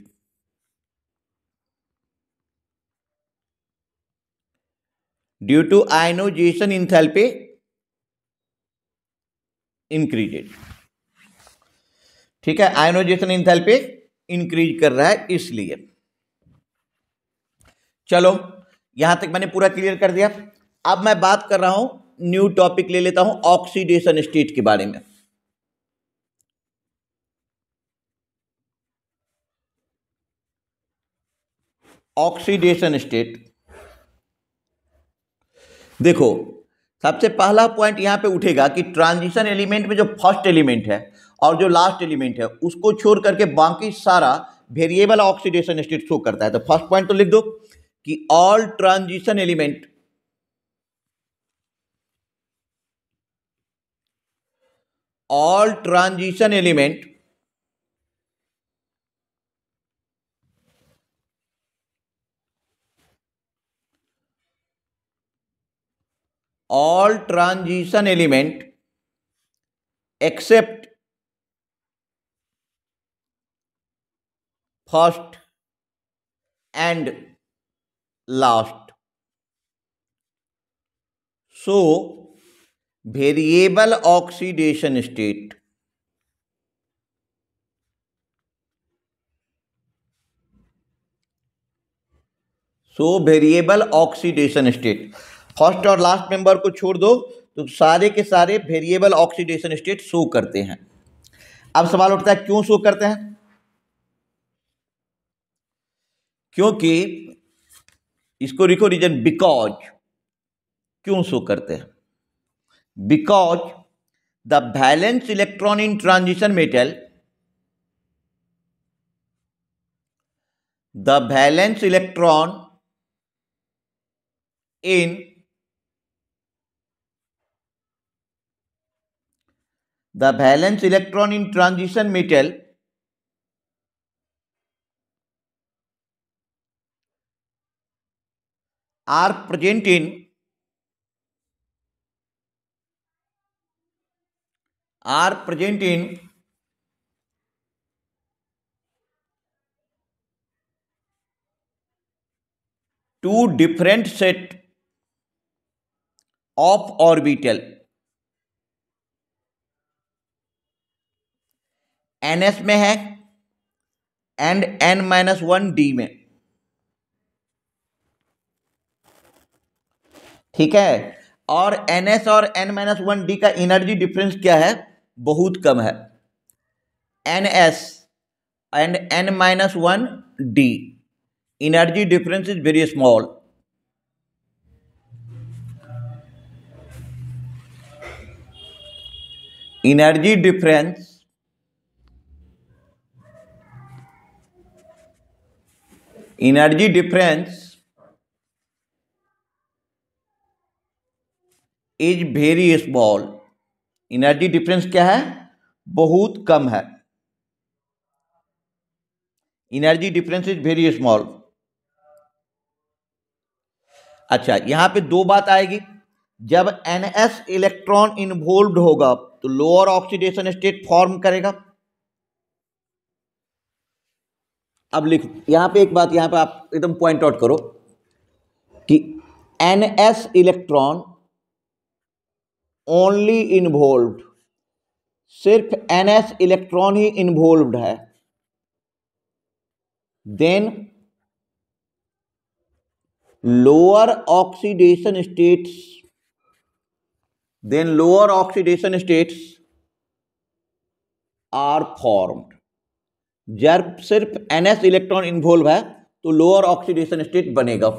Due to ionization enthalpy increases. ठीक है, आयनाइजेशन इंथैल्पी इंक्रीज कर रहा है इसलिए। चलो, यहां तक मैंने पूरा क्लियर कर दिया। अब मैं बात कर रहा हूं, न्यू टॉपिक ले लेता हूं ऑक्सीडेशन स्टेट के बारे में। ऑक्सीडेशन स्टेट देखो, सबसे पहला पॉइंट यहां पे उठेगा कि ट्रांजिशन एलिमेंट में जो फर्स्ट एलिमेंट है और जो लास्ट एलिमेंट है उसको छोड़ करके बाकी सारा वेरिएबल ऑक्सीडेशन स्टेट शो करता है। तो फर्स्ट पॉइंट तो लिख दो कि all transition element, all transition element except first and last show variable oxidation state. First और लास्ट मेंबर को छोड़ दो तो सारे के सारे वेरिएबल ऑक्सीडेशन स्टेट शो करते हैं। अब सवाल उठता है क्यों शो करते हैं? क्योंकि इसको लिखो रीजन, बिकॉज। क्यों शो करते हैं? Because the valence electron in transition metal, the valence electron in are present in two different set of orbital ns में है and n-1d में। ठीक है, और ns और n-1d का एनर्जी डिफरेंस क्या है? बहुत कम है। ns and n-1d energy difference is very small. Energy difference is very small. Energy difference क्या है? बहुत कम है। Energy difference is very small. अच्छा, यहां पे दो बात आएगी। जब NS इलेक्ट्रॉन इन्वॉल्व्ड होगा तो लोअर ऑक्सीडेशन स्टेट फॉर्म करेगा। अब लिखो यहां पे एक बात, यहां पे आप एकदम पॉइंट आउट करो कि NS इलेक्ट्रॉन ओनली इन्वॉल्व्ड, सिर्फ NS इलेक्ट्रॉन ही इन्वॉल्व्ड है। Then lower oxidation states, are formed. जब सिर्फ NS इलेक्ट्रॉन इन्वॉल्व है तो लोअर ऑक्सीडेशन स्टेट बनेगा,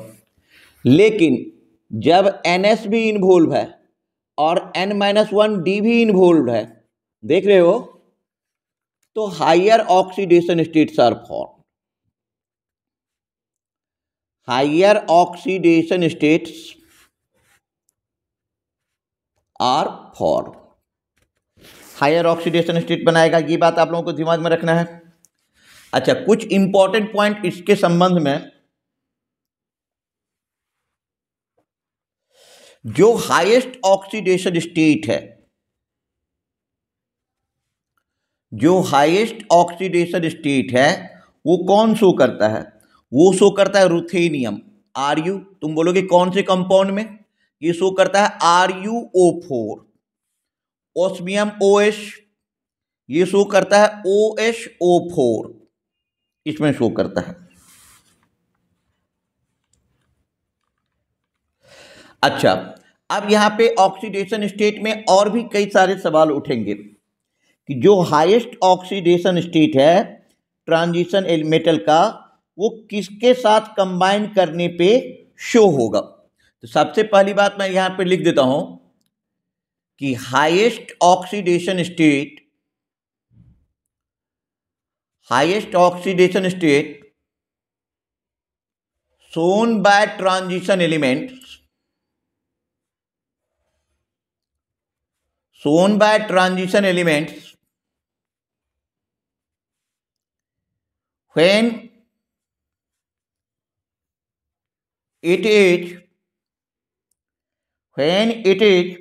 लेकिन जब NS भी इन्वॉल्व है और N-1D भी इन्वॉल्व है, देख रहे हो, तो higher oxidation states are form. Higher oxidation states are form. Higher oxidation state बनाएगा, ये बात आप लोगों को दिमाग में रखना है। अच्छा, कुछ इंपॉर्टेंट पॉइंट इसके संबंध में, जो हाईएस्ट ऑक्सीडेशन स्टेट है, जो हाईएस्ट ऑक्सीडेशन स्टेट है वो कौन शो करता है? वो शो करता है रूथेनियम, आर यू। तुम बोलोगे कौन से कंपाउंड में? ये शो करता है RuO4। ओस्मियम OH, ये शो करता है OHO4, इसमें शो करता है। अच्छा, अब यहाँ पे ऑक्सीडेशन स्टेट में और भी कई सारे सवाल उठेंगे कि जो हाईएस्ट ऑक्सीडेशन स्टेट है ट्रांजिशन मेटल का, वो किसके साथ कंबाइन करने पे शो होगा। तो सबसे पहली बात मैं यहाँ पे लिख देता हूँ कि highest oxidation state shown by transition elements, shown by transition elements when it is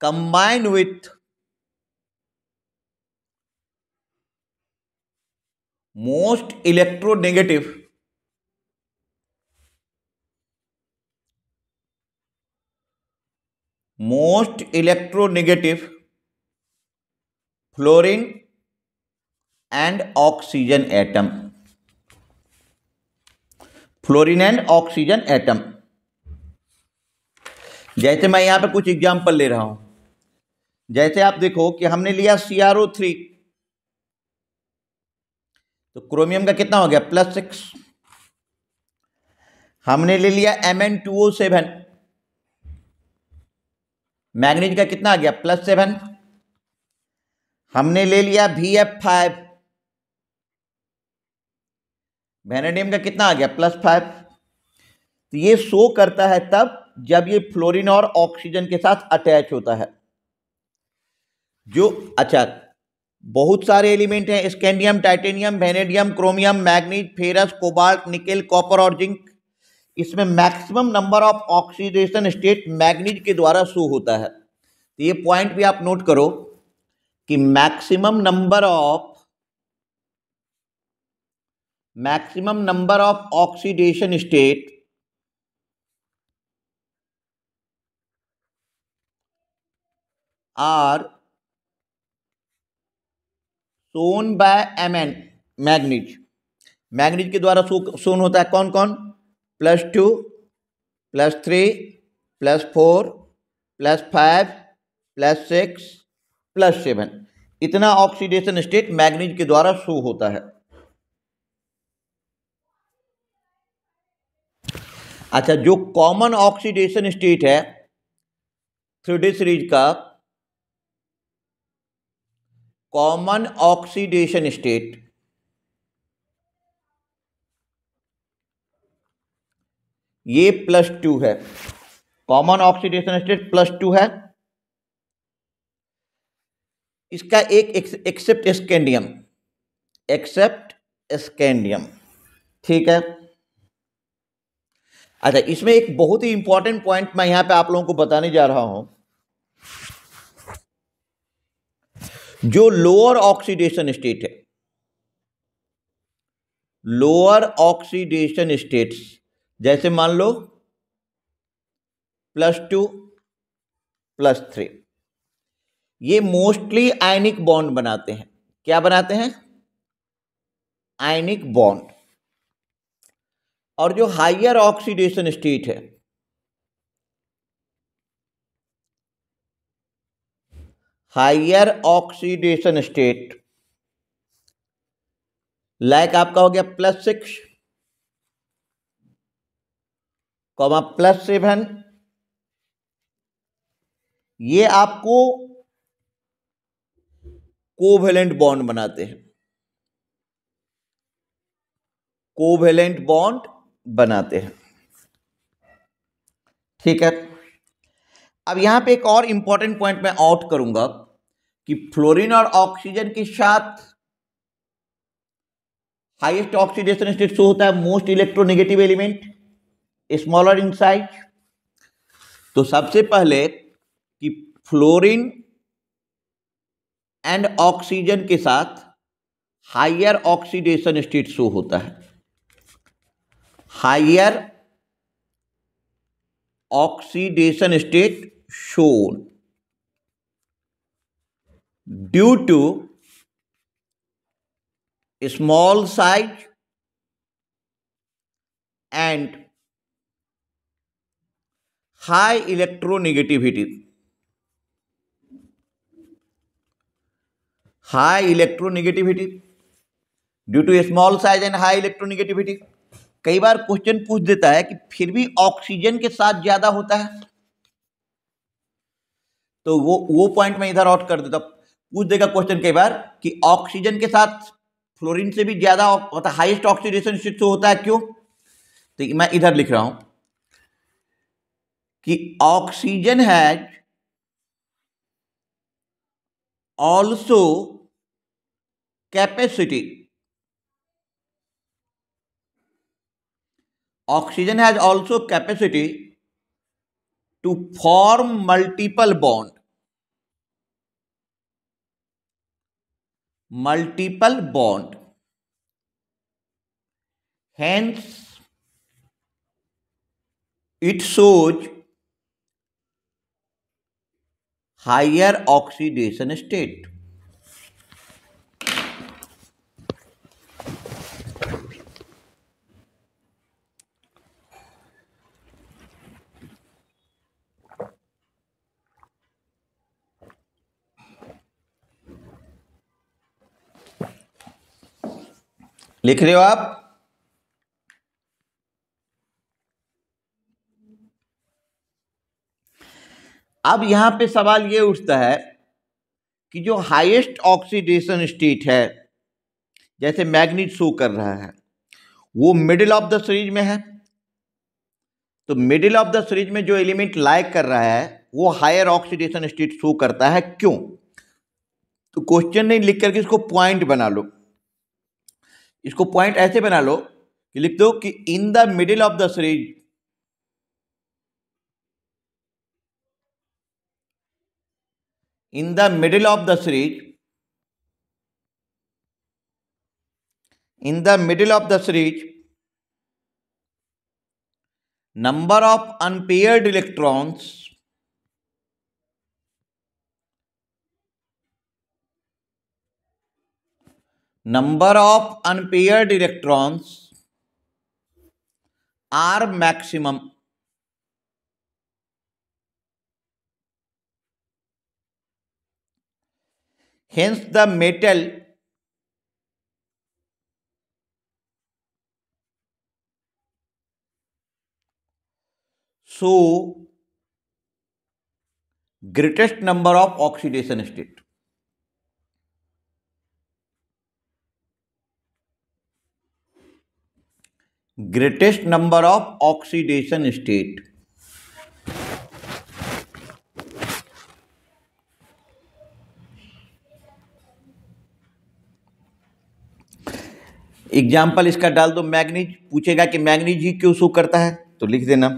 combined with most electronegative fluorine and oxygen atom, fluorine and oxygen atom. जैसे मैं यहां पे कुछ एग्जांपल ले रहा हूं, जैसे आप देखो कि हमने लिया CrO3, तो क्रोमियम का कितना हो गया? +6। हमने ले लिया Mn2O7, मैग्नीज का कितना आ गया? +7। हमने ले लिया VF5, वैनेडियम का कितना आ गया? +5। तो ये शो करता है तब जब ये फ्लोरीन और ऑक्सीजन के साथ अटैच होता है। जो अच्छा, बहुत सारे एलिमेंट हैं, scandium, titanium, vanadium, chromium, manganese, ferrous, cobalt, nickel, copper और जिंक, इसमें maximum number of oxidation state manganese के द्वारा शो होता है। तो ये पॉइंट भी आप नोट करो कि maximum number of oxidation state are shown by Mn, manganese. Manganese के द्वारा शोन होता है कौन कौन? +2, +3, +4, +5, +6, +7, इतना ऑक्सीडेशन स्टेट मैग्नीज के द्वारा शो होता है। अच्छा, जो कॉमन ऑक्सीडेशन स्टेट है 3D सीरीज का, कॉमन ऑक्सीडेशन स्टेट ये +2 है। कॉमन ऑक्सीडेशन स्टेट +2 है। इसका एक एक्सेप्ट स्कैंडियम, ठीक है। अच्छा, इसमें एक बहुत ही इंपॉर्टेंट पॉइंट मैं यहां पे आप लोगों को बताने जा रहा हूं। जो लोअर ऑक्सीडेशन स्टेट है, लोअर ऑक्सीडेशन स्टेट्स, जैसे मान लो +2, +3, ये मोस्टली आयनिक बॉन्ड बनाते हैं। क्या बनाते हैं? Ionic bond. और जो हायर ऑक्सीडेशन स्टेट है, हायर ऑक्सीडेशन स्टेट लाइक आपका हो गया +6, +7, ये आपको कोवेलेंट बॉन्ड बनाते हैं, कोवेलेंट बॉन्ड बनाते हैं। ठीक है, अब यहां पे एक और इंपॉर्टेंट पॉइंट मैं आउट करूंगा कि फ्लोरीन और ऑक्सीजन के साथ हाईएस्ट ऑक्सीडेशन स्टेट शो होता है most electronegative element smaller in size. तो सबसे पहले कि फ्लोरीन एंड ऑक्सीजन के साथ हायर ऑक्सीडेशन स्टेट शो होता है, higher oxidation state shown due to small size and high electronegativity, high electronegativity due to small size and high electronegativity. कई बार क्वेश्चन पूछ देता है कि फिर भी ऑक्सीजन के साथ ज्यादा होता है, तो वो पॉइंट मैं इधर आउट कर देता। पूछ देगा क्वेश्चन कई बार कि ऑक्सीजन के साथ फ्लोरीन से भी ज्यादा होता है, हाईएस्ट ऑक्सीडेशन स्टेट शो होता है, क्यों? तो मैं इधर लिख रहा हूं कि oxygen has also capacity. Oxygen has also capacity to form multiple bonds. Hence, it shows higher oxidation state. लिख रहे हो आप? अब यहां पे सवाल ये उठता है कि जो हाईएस्ट ऑक्सीडेशन स्टेट है जैसे मैग्नीज शो कर रहा है वो मिडिल ऑफ द सीरीज में है, तो मिडिल ऑफ द सीरीज में जो एलिमेंट लाइक कर रहा है वो हायर ऑक्सीडेशन स्टेट शो करता है, क्यों? तो क्वेश्चन नहीं लिख करके इसको पॉइंट बना लो, इसको पॉइंट ऐसे बना लो कि लिख दो कि in the middle of the series number of unpaired electrons are maximum, hence the metal show greatest number of oxidation state। greatest number of oxidation state। Example इसका डाल दो मैग्नीज, पूछेगा कि मैग्नीज ही क्यों शो करता है तो लिख देना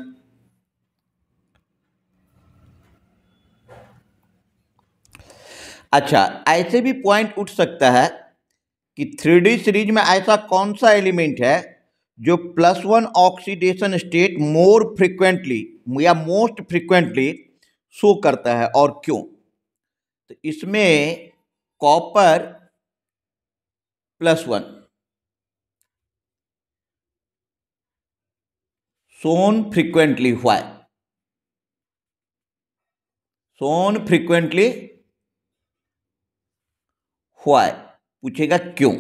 अच्छा। ऐसे भी पॉइंट उठ सकता है कि 3D सीरीज में ऐसा कौन सा एलिमेंट है जो +1 ऑक्सीडेशन स्टेट मोर फ्रिक्वेंटली या मोस्ट फ्रिक्वेंटली शो करता है और क्यों? तो इसमें copper +1 shown frequently, why shown frequently why, पूछेगा क्यों,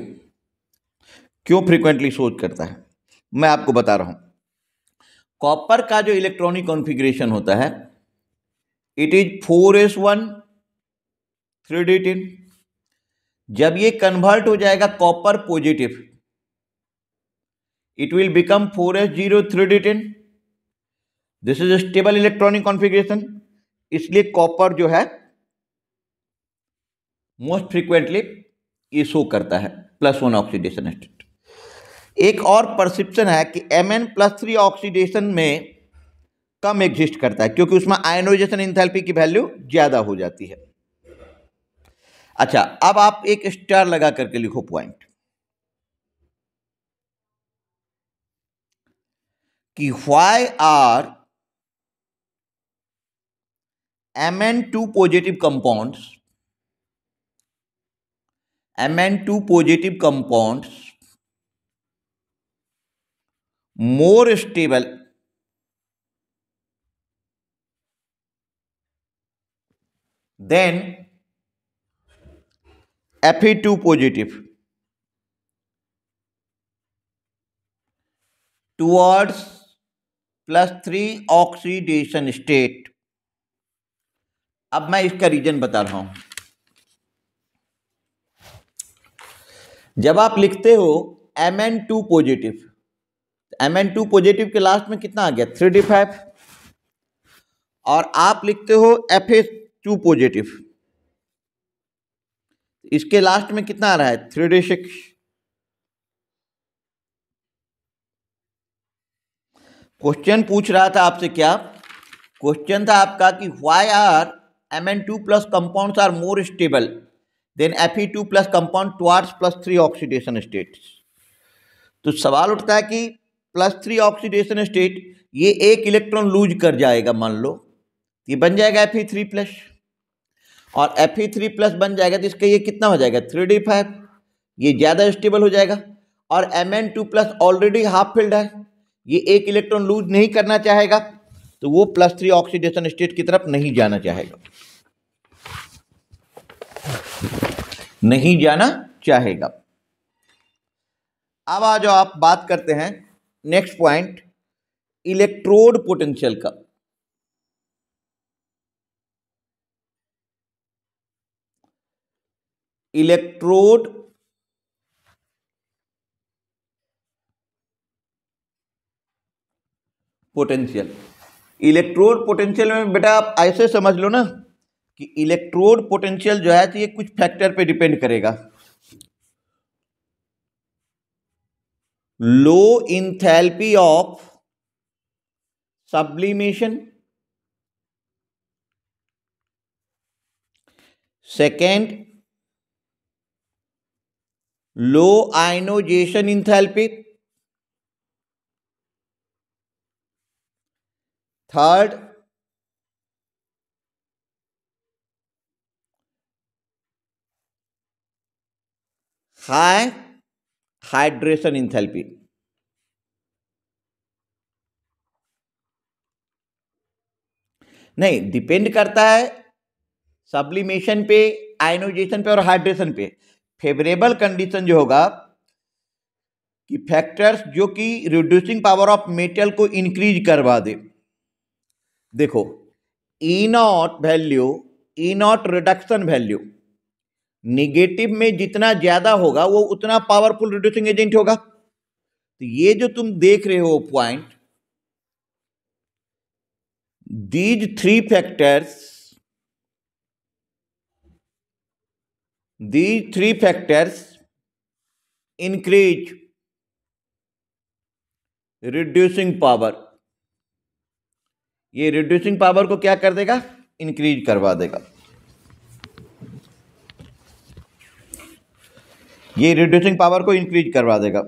क्यों फ्रिक्वेंटली सोच करता है। मैं आपको बता रहा हूं कॉपर का जो इलेक्ट्रॉनिक कॉन्फिग्रेशन होता है इट इज 4s1 3d10। जब ये कन्वर्ट हो जाएगा copper positive, it will become 4s0 3d10। This is stable electronic configuration, इसलिए कॉपर जो है मोस्ट फ्रीक्वेंटली ये शो करता है +1 ऑक्सीडेशन स्टेट। एक और परसेप्शन है कि Mn+3 ऑक्सीडेशन में कम एग्जिस्ट करता है क्योंकि उसमें आयनाइजेशन एंथैल्पी की वैल्यू ज्यादा हो जाती है। अच्छा, अब आप एक स्टार लगा करके लिखो पॉइंट कि why are Mn2 positive compounds more stable than Fe2 positive towards +3 oxidation state. अब मैं इसका रीजन बता रहा हूं। जब आप लिखते हो Mn2 पॉजिटिव, Mn2 पॉजिटिव के लास्ट में कितना आ गया 3d5, और आप लिखते हो Fe2 पॉजिटिव, इसके लास्ट में कितना आ रहा है 3d6। क्वेश्चन पूछ रहा था आपसे, क्या क्वेश्चन था आपका कि why are Mn2 plus compounds are more stable than Fe2 plus compound towards +3 oxidation states. तो सवाल उठता है कि +3 ऑक्सीडेशन स्टेट ये एक इलेक्ट्रॉन लूज कर जाएगा, मान लो ये बन जाएगा Fe3+ और Fe3+ बन जाएगा तो इसका ये कितना हो जाएगा 3d5, ये ज़्यादा स्टेबल हो जाएगा। और Mn2+ ऑलरेडी हाफ फील्ड है, ये एक इलेक्ट्रॉन लूज नहीं करना चाहेगा तो वो +3 ऑक्सीडेशन स्टेट की तरफ नहीं जाना चाहेगा, नहीं जाना चाहेगा। अब आ जाओ आप बात करते हैं नेक्स्ट पॉइंट इलेक्ट्रोड पोटेंशियल का। इलेक्ट्रोड पोटेंशियल, इलेक्ट्रोड पोटेंशियल में बेटा आप ऐसे समझ लो ना कि इलेक्ट्रोड पोटेंशियल जो है तो ये कुछ फैक्टर पे डिपेंड करेगा। Low enthalpy of sublimation, second low ionization enthalpy, third high hydration enthalpy. नहीं, डिपेंड करता है सब्लिमेशन पे, आयनाइजेशन पे और हाइड्रेशन पे। फेवरेबल कंडीशन जो होगा कि फैक्टर्स जो कि रिड्यूसिंग पावर ऑफ मेटल को इंक्रीज करवा दे। देखो E0 value, E0 reduction value negative में जितना ज्यादा होगा वो उतना पावरफुल रिड्यूसिंग एजेंट होगा। तो ये जो तुम देख रहे हो point, these three factors increase reducing power. ये रिड्यूसिंग पावर को क्या कर देगा, इंक्रीज करवा देगा। ये रिड्यूसिंग पावर को इंक्रीज करवा देगा।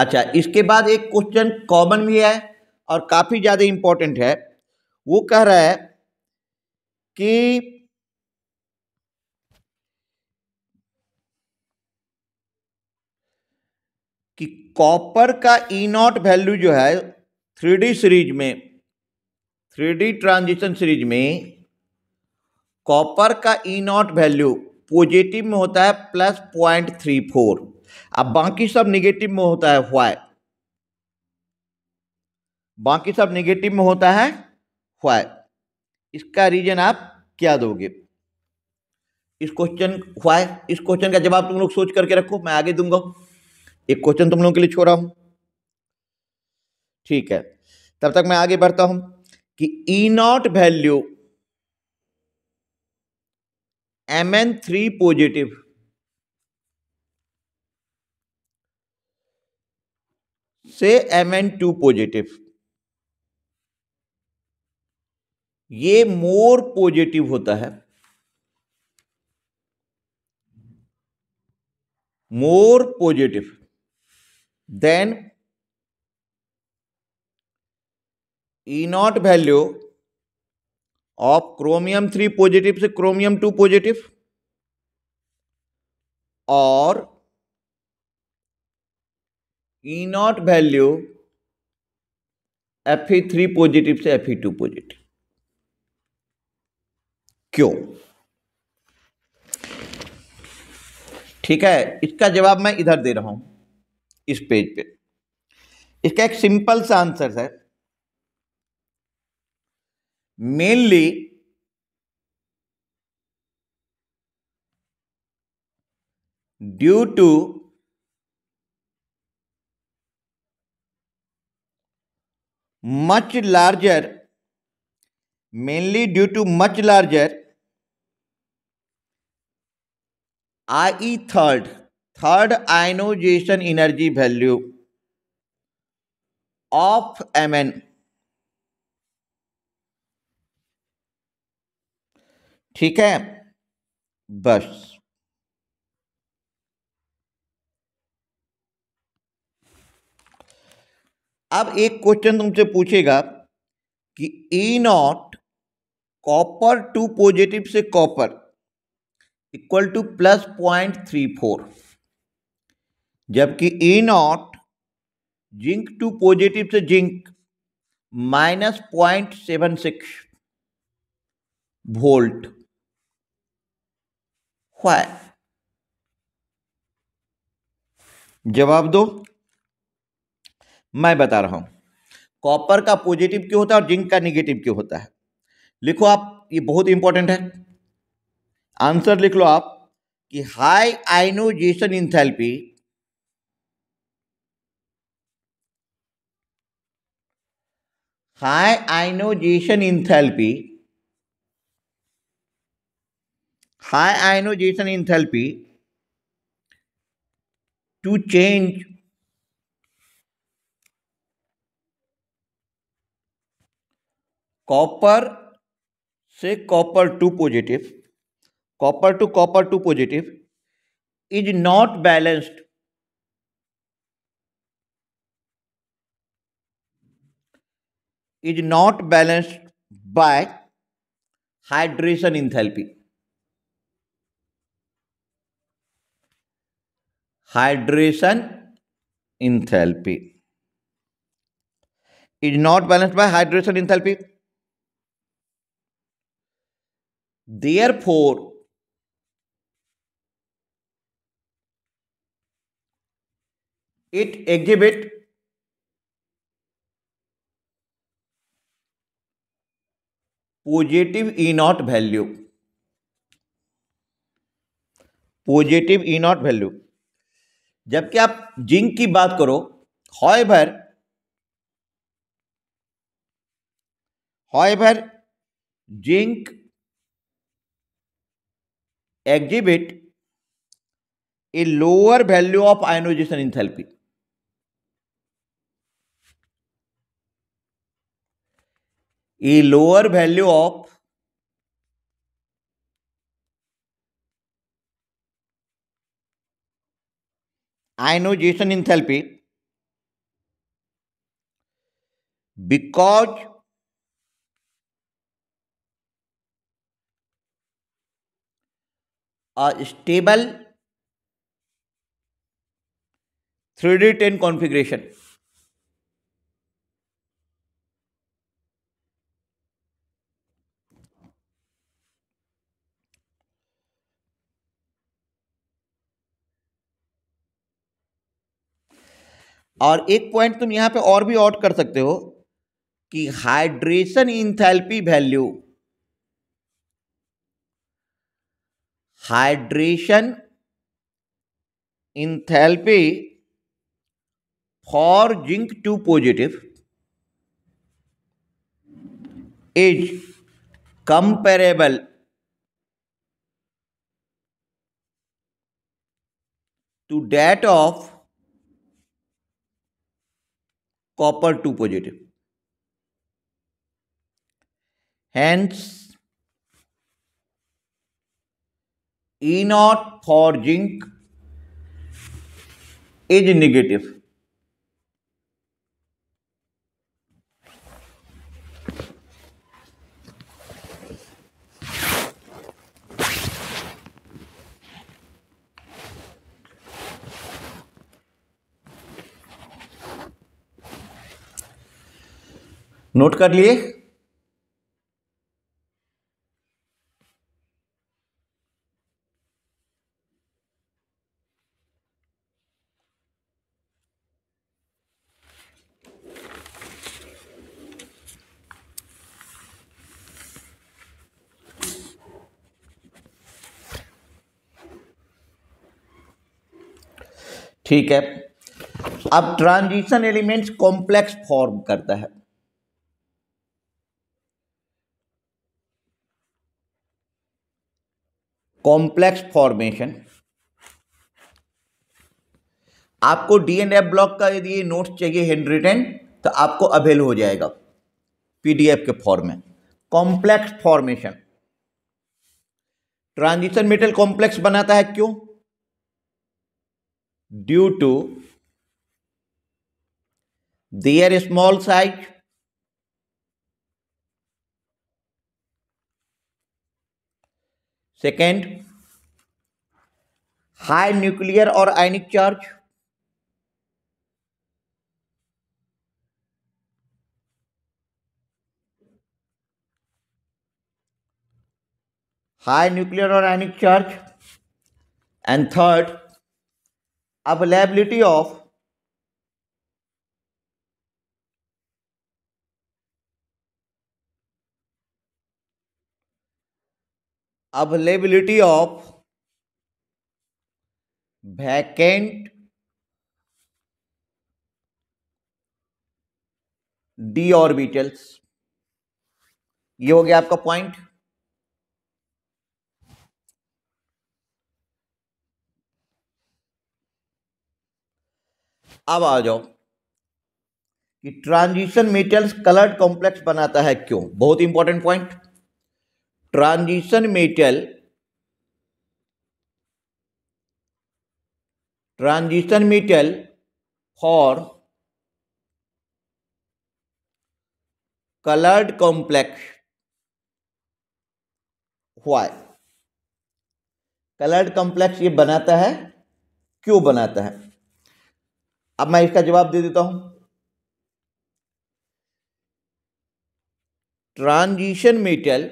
अच्छा, इसके बाद एक क्वेश्चन कॉमन भी है और काफ़ी ज़्यादा इम्पोर्टेंट है। वो कह रहा है कि कॉपर का E0 वैल्यू जो है 3D सीरीज में, 3D ट्रांजिशन सीरीज में कॉपर का E0 वैल्यू पॉजिटिव में होता है +0.34। अब बाकी सब निगेटिव में होता है। व्हाई बाकी सब नेगेटिव में होता है व्हाई। इसका रीजन आप क्या दोगे? इस क्वेश्चन व्हाई, इस क्वेश्चन का जवाब तुम लोग सोच करके रखो, मैं आगे दूंगा। एक क्वेश्चन तुम लोगों के लिए छोड़ा हूं, ठीक है? तब तक मैं आगे बढ़ता हूं कि E not value Mn3 positive, से Mn2 पॉजिटिव, ये मोर पॉजिटिव होता है, more positive than E not value of chromium 3 positive से क्रोमियम 2 पॉजिटिव, और E not value Fe3 positive से Fe2 पॉजिटिव। क्यों? ठीक है, इसका जवाब मैं इधर दे रहा हूं इस पेज पे। इसका एक सिंपल सा आंसर है, mainly due to much larger, mainly due to much larger I third ionization energy value of Mn, ठीक है? बस अब एक क्वेश्चन तुमसे पूछेगा कि ई नॉट कॉपर 2 पॉजिटिव से कॉपर इक्वल टू +0.34, जबकि ई नॉट जिंक 2 पॉजिटिव से जिंक -0.76 वोल्ट। व्हाई? जवाब दो, मैं बता रहा हूं। कॉपर का पॉजिटिव क्यों होता है और जिंक का नेगेटिव क्यों होता है? लिखो आप, ये बहुत इंपॉर्टेंट है, आंसर लिख लो आप कि high ionization enthalpy high ionization enthalpy to change copper से copper 2 positive, copper 2 positive is not balanced by hydration enthalpy, Therefore, it exhibit positive E naught value। जबकि आप जिंक की बात करो, however zinc exhibit a lower value of ionization enthalpy, a lower value of ionization enthalpy because a stable 3d10 configuration, और एक point तुम यहां पे और भी ऑड कर सकते हो कि hydration enthalpy value, hydration enthalpy for zinc 2 positive is comparable to that of copper 2 positive, hence E0 for zinc is negative. Note कर लिए। ठीक है, अब ट्रांजिशन एलिमेंट्स कॉम्प्लेक्स फॉर्म करता है। कॉम्प्लेक्स फॉर्मेशन आपको डी एंड एफ ब्लॉक का यदि ये नोट्स चाहिए हैंड रिटन तो आपको अवेल हो जाएगा पीडीएफ के फॉर्म में। Complex formation, transition metal complex बनाता है क्यों? Due to their small size, second high nuclear और आयनिक चार्ज, हाई न्यूक्लियर और ionic charge, and third availability of vacant D orbitals. ये हो गया आपका पॉइंट। अब आ जाओ कि ट्रांजिशन मेटल्स कलर्ड कॉम्प्लेक्स बनाता है क्यों। बहुत important point, transition metal for coloured complex, why coloured complex ये बनाता है, क्यों बनाता है? अब मैं इसका जवाब दे देता हूं। Transition metal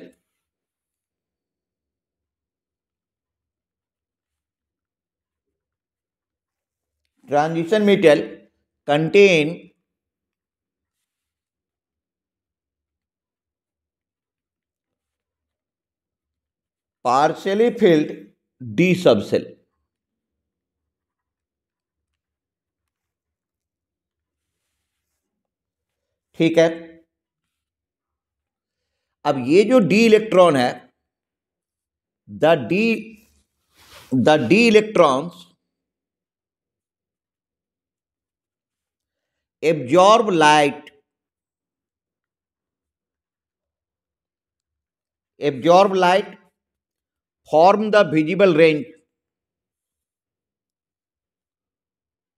contain partially filled d subshell, ठीक है। अब ये जो d इलेक्ट्रॉन है, the d electrons absorb light, form the visible range,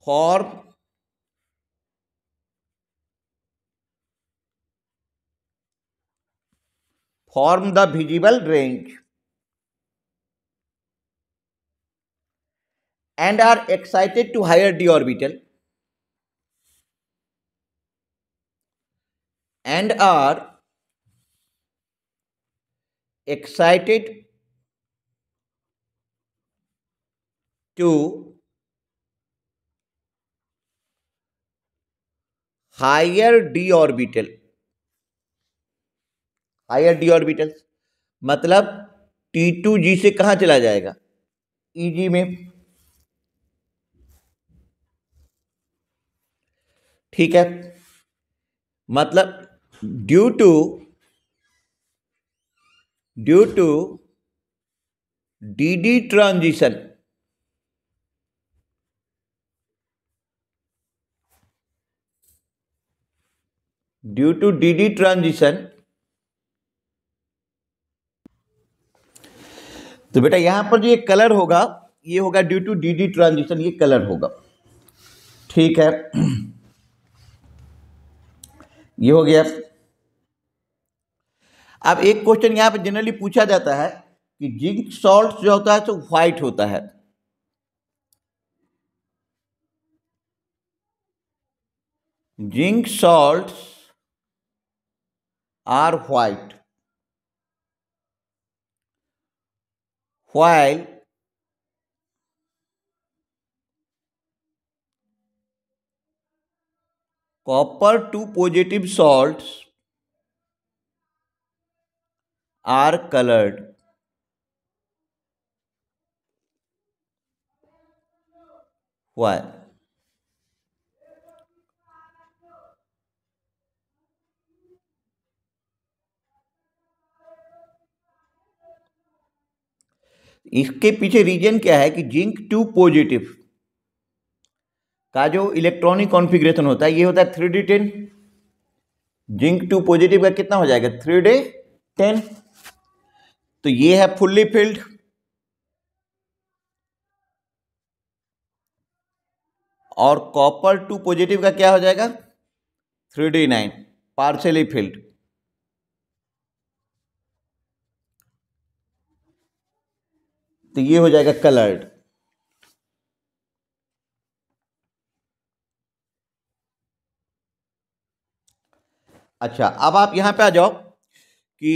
form the visible range and are excited to higher d orbital higher D orbitals, मतलब T2G से कहाँ चला जाएगा, Eg में, ठीक है। मतलब due to D transition, due to D transition. तो बेटा यहां पर जो ये कलर होगा ये होगा ड्यू टू डी ट्रांजिशन, ये कलर होगा, ठीक है। ये हो गया। अब एक क्वेश्चन यहाँ पे जनरली पूछा जाता है कि जिंक सॉल्ट जो होता है तो व्हाइट होता है, zinc salt are white, while copper 2 positive salts are colored. Why? इसके पीछे रीजन क्या है कि जिंक टू पॉजिटिव का जो इलेक्ट्रॉनिक कॉन्फिगरेशन होता है ये होता है 3d10, जिंक टू पॉजिटिव का कितना हो जाएगा 3d10। तो ये है फुल्ली फिल्ड, और कॉपर टू पॉजिटिव का क्या हो जाएगा 3d9, पार्शियली फिल्ड। तो ये हो जाएगा कलर्ड। अच्छा, अब आप यहां पे आ जाओ कि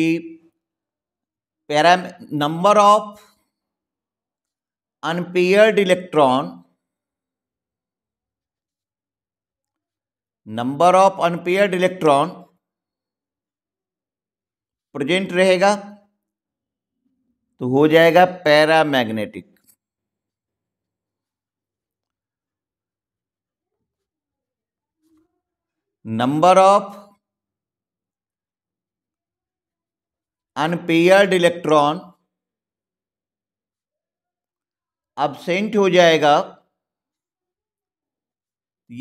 para number of unpaired electron, number of unpaired electron present रहेगा तो हो जाएगा paramagnetic. Number of unpaired electron absent हो जाएगा,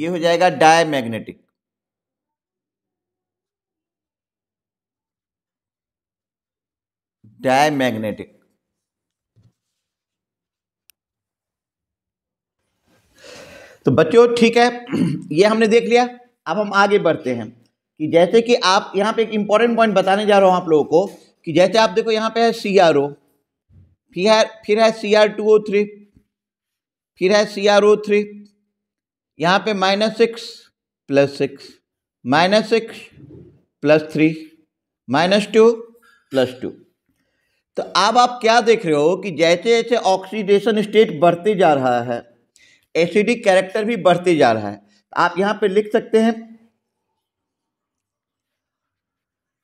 ये हो जाएगा डायमैग्नेटिक। डायमैग्नेटिक। तो बच्चों ठीक है, ये हमने देख लिया। अब हम आगे बढ़ते हैं कि जैसे कि आप यहाँ पे एक इंपॉर्टेंट पॉइंट बताने जा रहा हूँ आप लोगों को कि जैसे आप देखो यहाँ पे है CrO, फिर है Cr2O3, फिर है CrO3, यहाँ पे -6 + 6 - 6 + 3 - 2 + 2। तो अब आप क्या देख रहे हो कि जैसे जैसे ऑक्सीडेशन स्टेट बढ़ते जा रहा है, एसिडिक कैरेक्टर भी बढ़ते जा रहा है। आप यहाँ पे लिख सकते हैं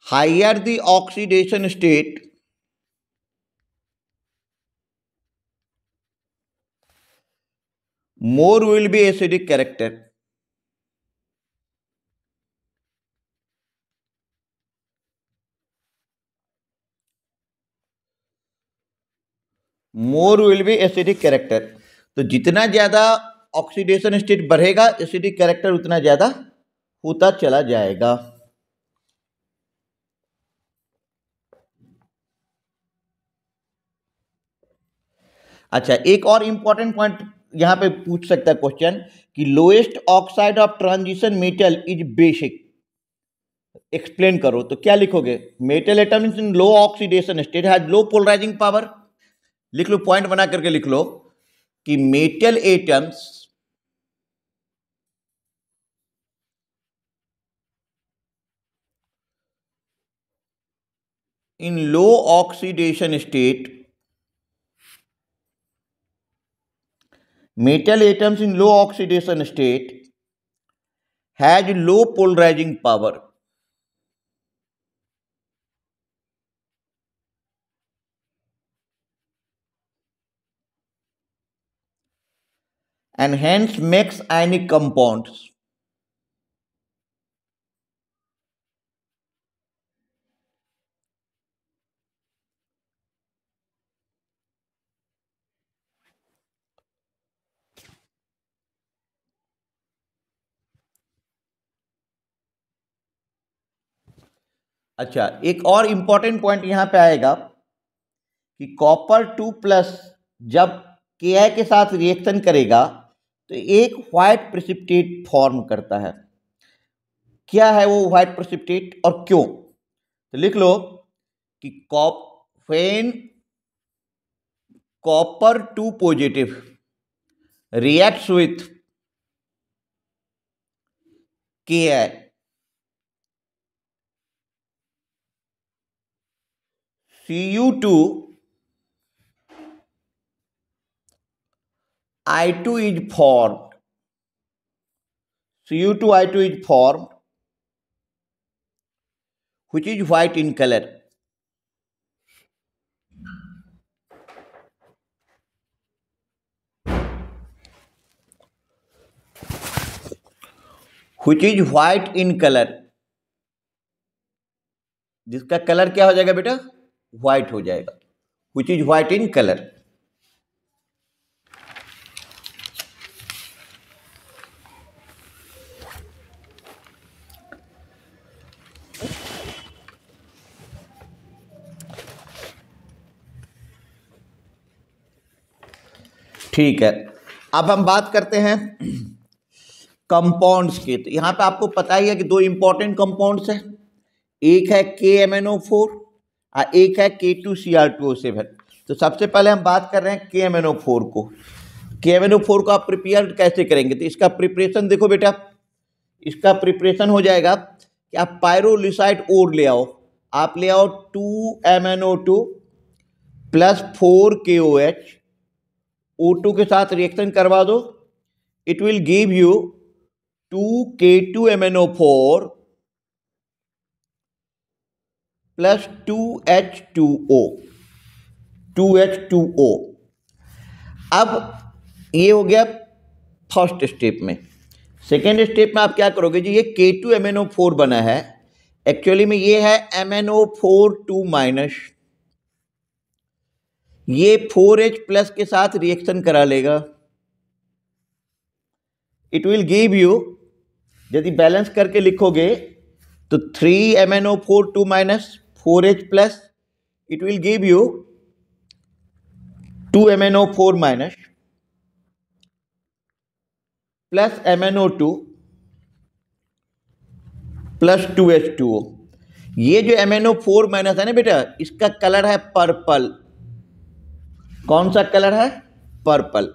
higher the oxidation state, more will be acidic character. More will be acidic character. तो जितना ज्यादा ऑक्सीडेशन स्टेट बढ़ेगा एसिडिक कैरेक्टर उतना ज्यादा होता चला जाएगा। अच्छा, एक और इंपॉर्टेंट पॉइंट यहां पे पूछ सकता है क्वेश्चन कि lowest oxide of transition metal is basic, explain करो। तो क्या लिखोगे, metal atoms in low oxidation state has low polarising power. लिख लो, पॉइंट बना करके लिख लो कि metal atoms in low oxidation state, metal atoms in low oxidation state has low polarising power. and hence makes ionic compounds. अच्छा, एक और इम्पॉर्टेंट पॉइंट यहाँ पे आएगा कि कॉपर 2+ जब Ki के साथ रिएक्शन करेगा तो एक व्हाइट प्रेसिपिटेट फॉर्म करता है। क्या है वो व्हाइट प्रेसिपिटेट और क्यों? तो लिख लो कि when copper 2+ reacts with Ki, Cu2 I2 is formed. Cu2 I2 is formed, which is white in color. जिसका कलर क्या हो जाएगा बेटा? व्हाइट हो जाएगा, which is white in color. ठीक है, अब हम बात करते हैं कंपाउंड्स की। तो यहाँ पे आपको पता ही है कि दो इंपॉर्टेंट कंपाउंड्स हैं, एक है KMnO₄, एक है K₂Cr₂O₇। तो सबसे पहले हम बात कर रहे हैं KMnO₄ को। KMnO₄ को आप प्रिपेयर कैसे करेंगे? तो इसका प्रिपरेशन देखो बेटा, इसका प्रिपरेशन हो जाएगा कि आप पायरोलिसाइट ओर ले आओ, आप ले आओ 2MnO2 प्लस 4KOH, O2 के साथ रिएक्शन करवा दो, it will give you 2K2MnO4 plus 2H2O। अब ये हो गया फर्स्ट स्टेप में। सेकेंड स्टेप में आप क्या करोगे जी? ये K2MnO4 बना है, एक्चुअली में ये है MnO4₂-, ये 4H+ के साथ रिएक्शन करा लेगा, इट विल गिव यू, यदि बैलेंस करके लिखोगे तो 3MnO4₂-4H+, it will give you 2MnO4- plus MnO2 plus 2H2O। ये जो MnO4- है ना बेटा, इसका कलर है पर्पल। कौन सा कलर है? पर्पल।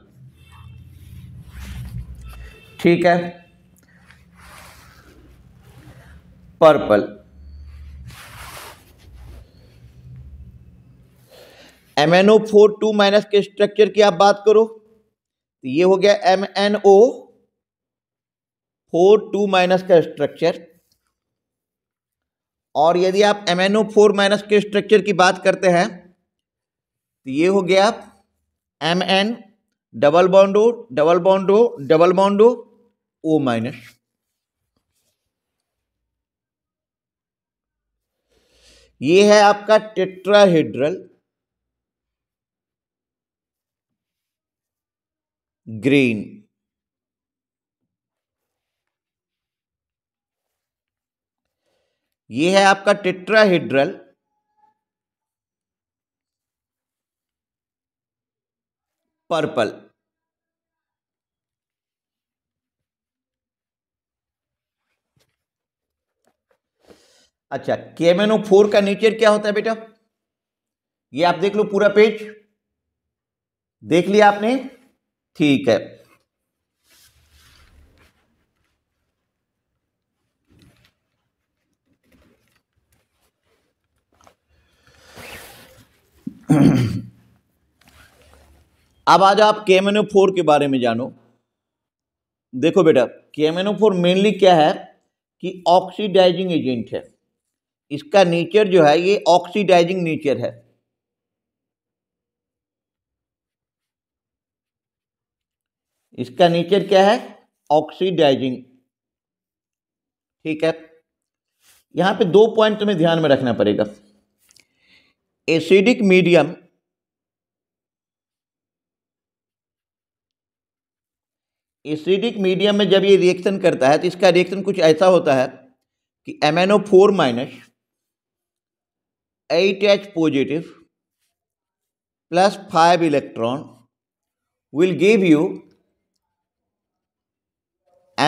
ठीक है, पर्पल। MnO4₂- के स्ट्रक्चर की आप बात करो तो ये हो गया MnO4₂- का स्ट्रक्चर, और यदि आप MnO4- के स्ट्रक्चर की बात करते हैं तो ये हो गया Mn double bond O double bond O double bond O O-। ये है आपका टेट्राहेड्रल ग्रीन। ये है आपका टेट्राहेड्रल पर्पल। अच्छा, KMnO4 का नेचर क्या होता है बेटा? ये आप देख लो, पूरा पेज देख लिया आपने। ठीक है, अब आ जाओ आप KMnO4 के बारे में जानो। देखो बेटा, KMnO4 मेनली क्या है कि ऑक्सीडाइजिंग एजेंट है। इसका नेचर जो है ये ऑक्सीडाइजिंग नेचर है। इसका नेचर क्या है, ऑक्सीडाइजिंग। ठीक है, यहां पे दो पॉइंट तुम्हें ध्यान में रखना पड़ेगा। एसिडिक मीडियम में जब ये रिएक्शन करता है तो इसका रिएक्शन कुछ ऐसा होता है कि KMnO₄ minus 8H positive plus 5 electron will give you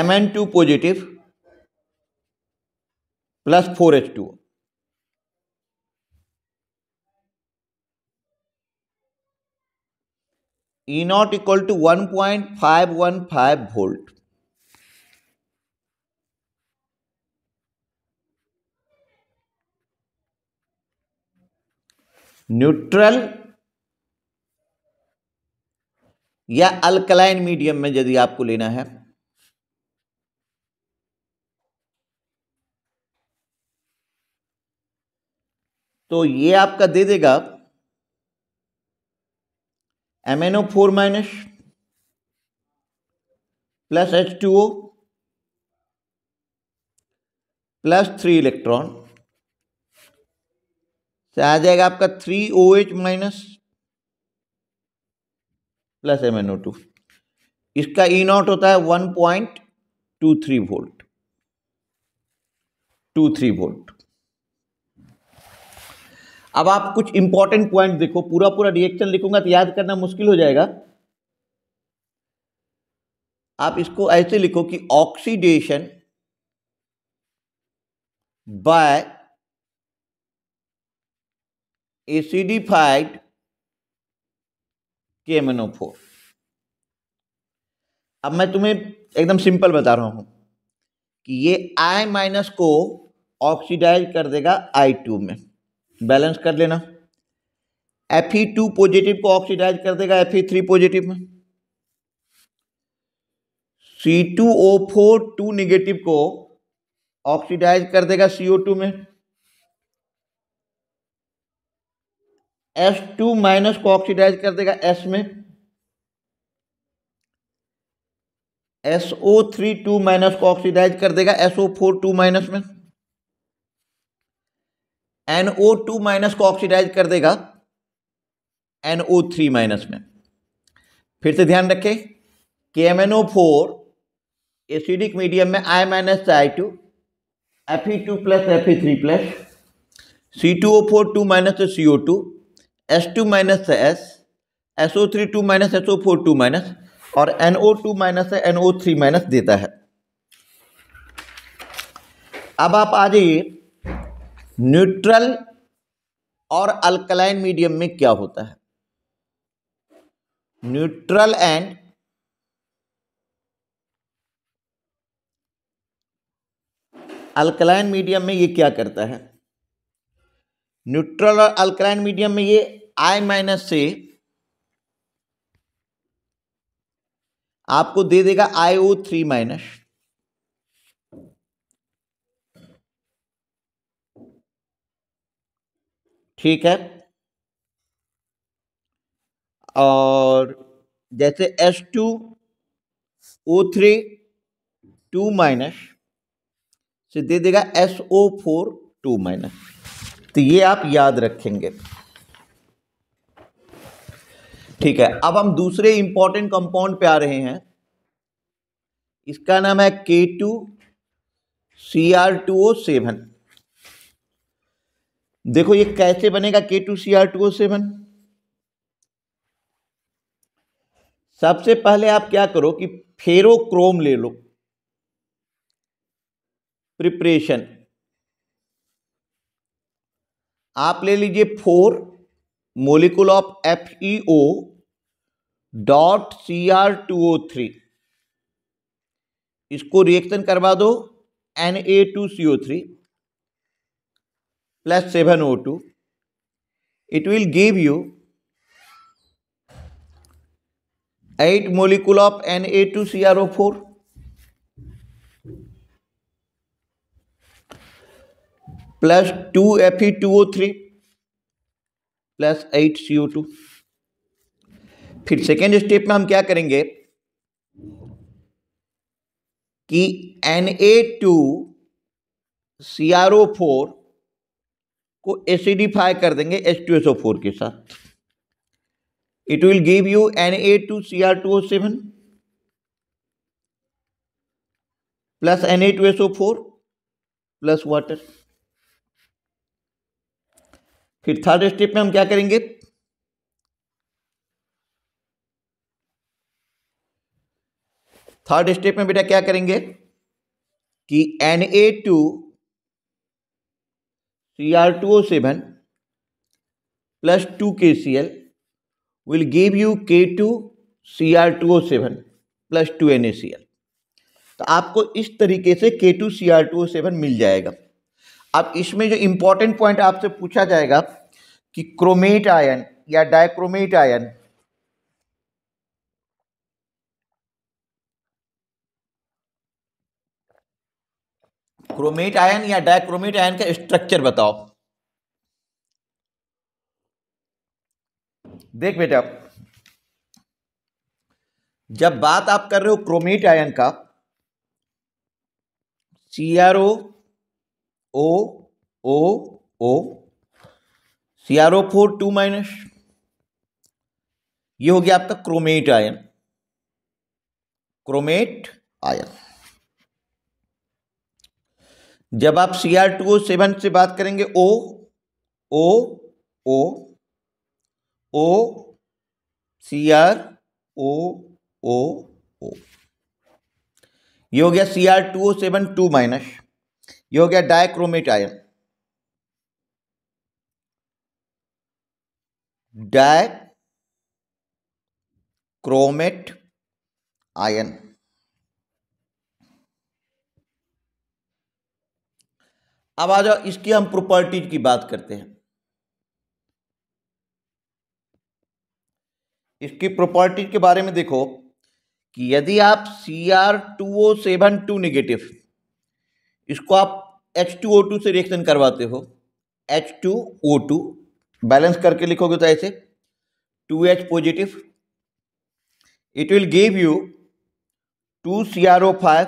Mn2 positive plus 4H2O. E0 equal to 1.515 volt. Neutral या अल्कलाइन मीडियम में यदि आपको लेना है तो ये आपका दे देगा MnO₄ minus plus H2O plus 3 electron से आ जाएगा आपका 3OH माइनस प्लस MnO₂। इसका E0 होता है 1.23 वोल्ट, 23 वोल्ट। अब आप कुछ इंपॉर्टेंट पॉइंट देखो, पूरा पूरा रिएक्शन लिखूंगा तो याद करना मुश्किल हो जाएगा। आप इसको ऐसे लिखो कि ऑक्सीडेशन बाय एसिडिफाइड KMnO₄। अब मैं तुम्हें एकदम सिंपल बता रहा हूं कि ये I माइनस को ऑक्सीडाइज कर देगा I2 में, बैलेंस कर लेना। Fe2 पॉजिटिव को ऑक्सीडाइज कर देगा Fe3 पॉजिटिव में। C2O4 2 नेगेटिव को ऑक्सीडाइज कर देगा CO2 में। S2 माइनस को ऑक्सीडाइज कर देगा S में। SO3 2 माइनस को ऑक्सीडाइज कर देगा SO4 2 माइनस में। NO2 माइनस को ऑक्सीडाइज कर देगा NO3 माइनस में। फिर से ध्यान रखें, KMnO₄ एसिडिक मीडियम में I minus I2, Fe2 plus Fe3 plus, C2O4 2 minus CO2, S2 minus S, SO3 2 minus SO4 2 minus और NO2 माइनस NO3 माइनस देता है। अब आप आ जाइए न्यूट्रल और अल्कलाइन मीडियम में क्या होता है। न्यूट्रल एंड अल्कलाइन मीडियम में ये क्या करता है, न्यूट्रल और अल्कलाइन मीडियम में ये I माइनस से आपको दे देगा IO3 माइनस ठीक है, और जैसे S2O3 2 माइनस से दे देगा SO4 2 माइनस। तो ये आप याद रखेंगे। ठीक है, अब हम दूसरे इंपॉर्टेंट कंपाउंड पे आ रहे हैं, इसका नाम है K₂Cr₂O₇। देखो ये कैसे बनेगा K₂Cr₂O₇। सबसे पहले आप क्या करो कि फेरोक्रोम ले लो। प्रिपरेशन आप ले लीजिए 4 मोलिकुल ऑफ FeO.Cr₂O₇। इसको रिएक्शन करवा दो Na2CO3 plus 7O2, it will give you 8 molecule of Na2CrO4। Plus 2 Fe2O3 plus 8 CO2। फिर सेकेंड स्टेप में हम क्या करेंगे कि Na2CrO4 को एसिडिफाई कर देंगे H2SO4 के साथ, it will give you Na2Cr2O7 plus Na2SO4 plus water. फिर थर्ड स्टेप में हम क्या करेंगे, थर्ड स्टेप में बेटा क्या करेंगे कि Na2Cr2O7 plus 2KCl will give you K2Cr2O7 plus 2NaCl। तो आपको इस तरीके से K2Cr2O7 मिल जाएगा। अब इसमें जो इम्पोर्टेंट पॉइंट आपसे पूछा जाएगा कि क्रोमेट आयन या डाइक्रोमेट आयन का स्ट्रक्चर बताओ। देख बेटा, जब बात आप कर रहे हो क्रोमेट आयन का, CrOOO CrO4 2- ये हो गया आपका क्रोमेट आयन। जब आप Cr2O7 से बात करेंगे O O O O CrOOO ये हो गया Cr2O7 2-, ये हो गया डाइक्रोमेट आयन। अब आ जाओ इसकी हम प्रॉपर्टीज की बात करते हैं। इसकी प्रॉपर्टीज के बारे में देखो कि यदि आप Cr2O7 2- इसको आप H2O2 से रिएक्शन करवाते हो, H2O2 बैलेंस करके लिखोगे तो ऐसे 2H positive, it will give you 2CrO5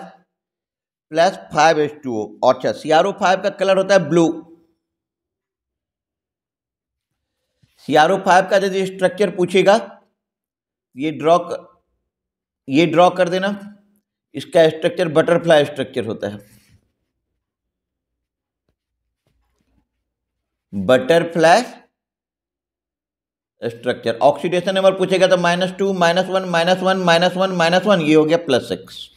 plus 5H2O। अच्छा, CrO5 का कलर होता है ब्लू। CrO5 का यदि स्ट्रक्चर पूछेगा, ये ड्रॉ कर देना। इसका स्ट्रक्चर बटरफ्लाई स्ट्रक्चर होता है, बटरफ्लाई स्ट्रक्चर। ऑक्सीडेशन नंबर पूछेगा तो -2 -1 -1 -1 -1, ये हो गया +6।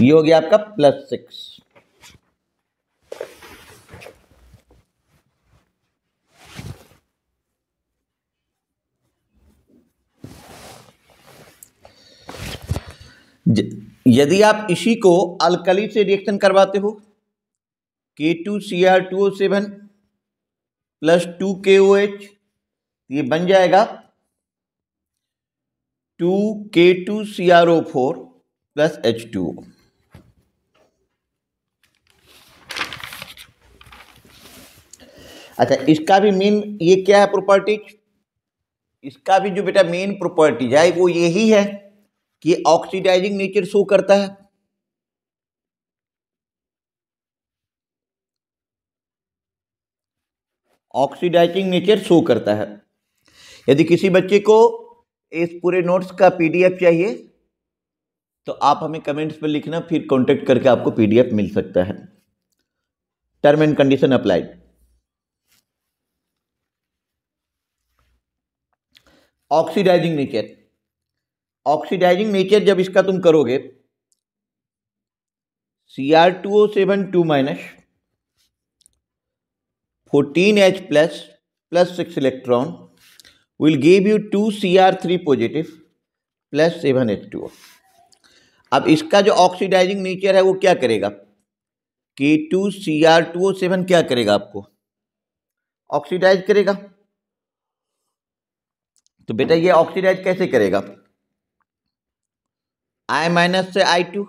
ये हो गया आपका +6। यदि आप इसी को अल्कली से रिएक्शन करवाते हो, K2Cr2O7 प्लस 2KOH, ये बन जाएगा 2K2CrO4 प्लस H2O। अच्छा, इसका भी मेन ये क्या है प्रॉपर्टीज, इसका भी जो बेटा मेन प्रॉपर्टीज है वो यही है कि ऑक्सीडाइजिंग नेचर शो करता है। ऑक्सीडाइजिंग नेचर शो करता है। यदि किसी बच्चे को इस पूरे नोट्स का PDF चाहिए तो आप हमें कमेंट्स पर लिखना, फिर कांटेक्ट करके आपको PDF मिल सकता है। Term and condition applied. Oxidising nature, जब इसका तुम करोगे Cr2O7 2- 14H plus 6 electron will give you 2Cr3 positive plus 7H2O। अब इसका जो ऑक्सीडाइजिंग नेचर है वो क्या करेगा, K2Cr2O7 क्या करेगा, आपको ऑक्सीडाइज करेगा। तो बेटा ये ऑक्सीडाइज कैसे करेगा, I- से I2,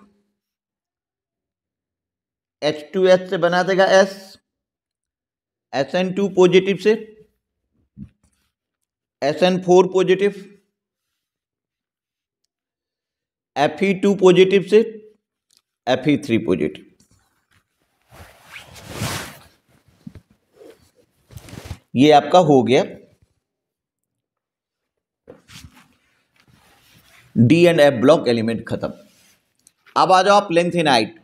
H2S से बना देगा S, SN2 पॉजिटिव से SN4 पॉजिटिव, Fe2 पॉजिटिव से Fe3 पॉजिटिव। ये आपका हो गया D and F block element खत्म। अब आ जाओ आप लैंथेनाइड।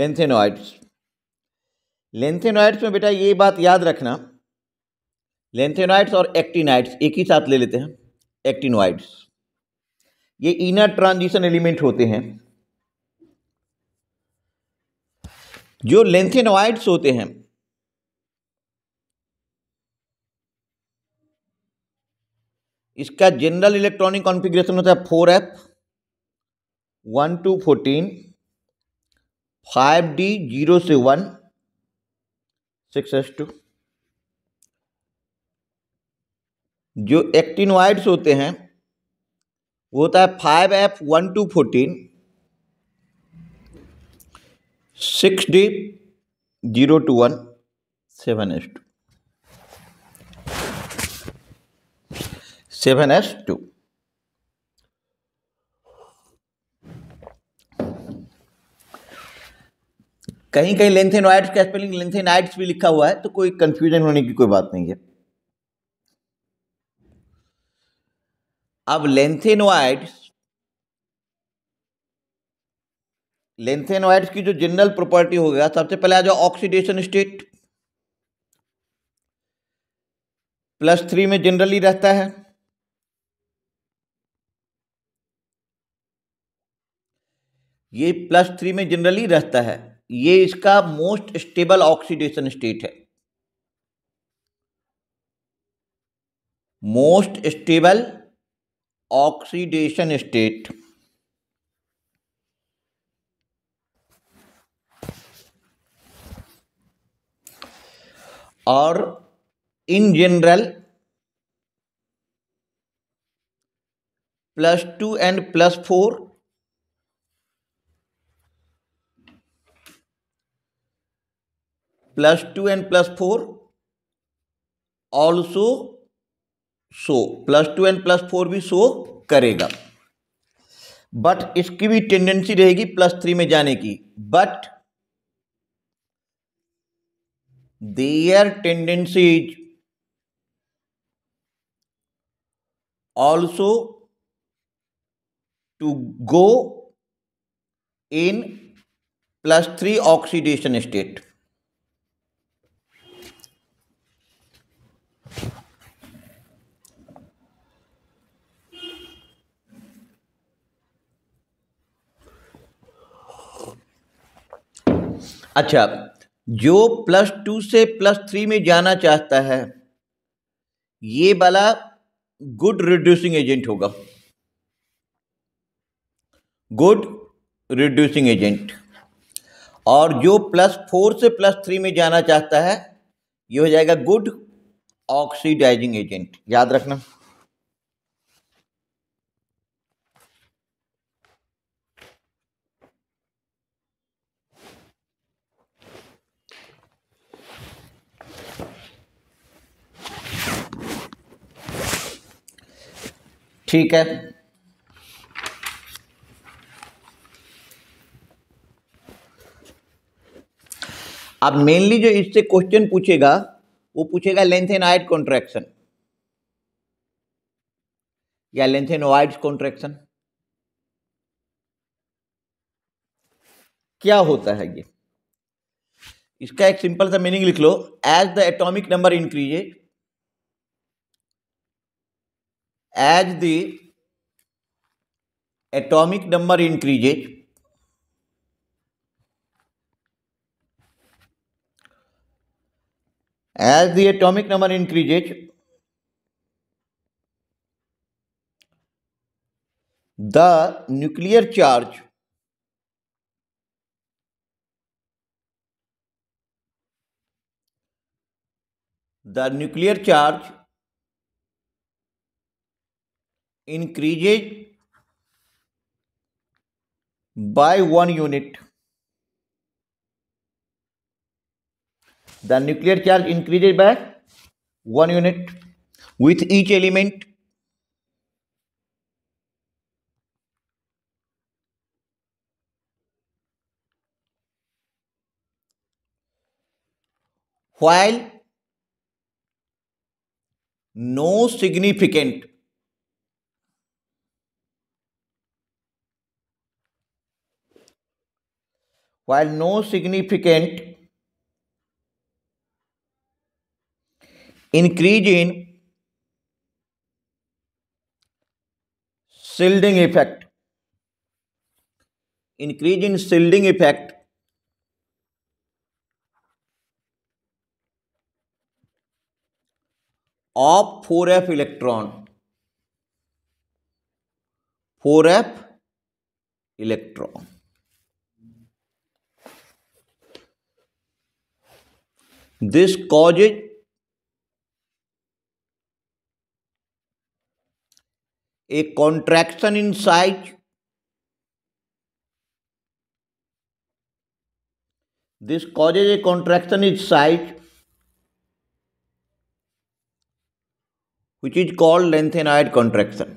लैंथेनॉइड्स, लैंथेनॉइड्स में बेटा ये बात याद रखना, लैंथेनॉइड्स और एक्टिनॉइड्स एक ही साथ ले लेते हैं। एक्टिनॉइड्स ये इनर ट्रांजिशन एलिमेंट होते हैं। जो लैंथेनॉइड्स होते हैं इसका जनरल इलेक्ट्रॉनिक कॉन्फ़िगरेशन होता है 4F 1 to 14, 5D 0 से 1, 6S2। जो एक्टिनॉइड्स होते हैं वो होता है 5F 1 to 14, 6D 0 to 1, 7S2 7S2। कहीं कहीं लेंथेनॉइड्स का स्पेलिंग लेंथेनाइड्स भी लिखा हुआ है, तो कोई कंफ्यूजन होने की कोई बात नहीं है। अब लेंथेनॉइड्स की जो जनरल प्रॉपर्टी हो गया, सबसे पहले आ जाओ ऑक्सीडेशन स्टेट, +3 में जनरली रहता है। ये +3 में जनरली रहता है, ये इसका मोस्ट स्टेबल ऑक्सीडेशन स्टेट है। Most stable oxidation state. और in general +2 and +4 also show, +2 and +4 भी शो करेगा, बट इसकी भी टेंडेंसी रहेगी +3 में जाने की। But there tendency is also to go in +3 oxidation state. अच्छा, जो +2 से +3 में जाना चाहता है ये वाला गुड रिड्यूसिंग एजेंट होगा। Good reducing agent. और जो +4 से +3 में जाना चाहता है ये हो जाएगा गुड ऑक्सीडाइजिंग एजेंट। याद रखना। ठीक है, अब मेनली जो इससे क्वेश्चन पूछेगा वो पूछेगा लेंथेनाइड कॉन्ट्रैक्शन या लेंथेनॉइड्स कॉन्ट्रैक्शन क्या होता है। ये इसका एक सिंपल सा मीनिंग लिख लो, as the atomic number increases, as the atomic number increases the nuclear charge increases by 1 unit The nuclear charge increases by 1 unit with each element. While no significant increase in shielding effect of 4f electron 4f electron. This causes a contraction in size. Which is called lanthanoid contraction.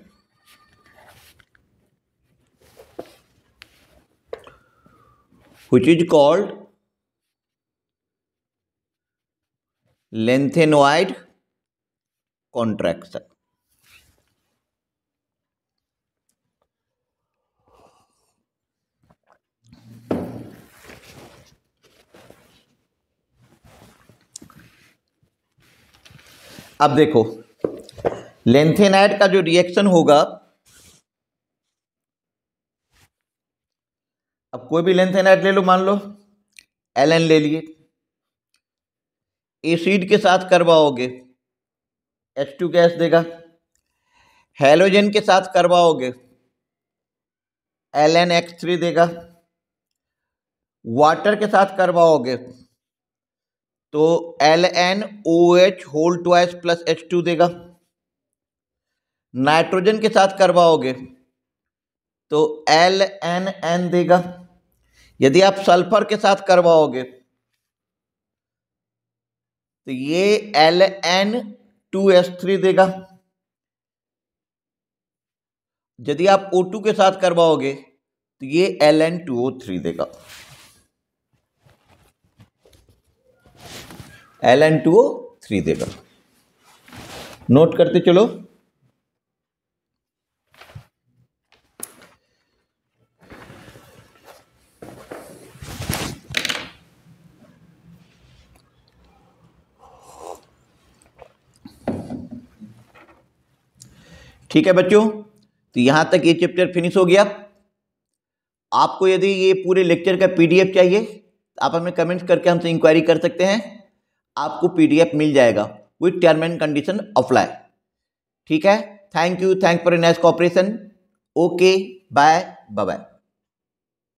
अब देखो lanthanide का जो reaction होगा, अब कोई भी lanthanide ले लो, मान लो एलन ले लिए, एसिड के साथ करवाओगे H2 गैस देगा, हैलोजन के साथ करवाओगे LnH3 देगा, वाटर के साथ करवाओगे तो LnOH whole twice plus H2 देगा, नाइट्रोजन के साथ करवाओगे तो LnN देगा, यदि आप सल्फर के साथ करवाओगे तो ये LN2S3 देगा, यदि आप O2 के साथ करवाओगे तो ये LN2O3 देगा, LN2O3 देगा। नोट करते चलो, ठीक है बच्चों। तो यहां तक ये चैप्टर फिनिश हो गया। आपको यदि ये पूरे लेक्चर का पीडीएफ चाहिए तो आप हमें कमेंट्स करके हमसे इंक्वायरी कर सकते हैं, आपको पीडीएफ मिल जाएगा with term and condition apply. ठीक है, thank you, thank for nice cooperation. Okay, bye bye.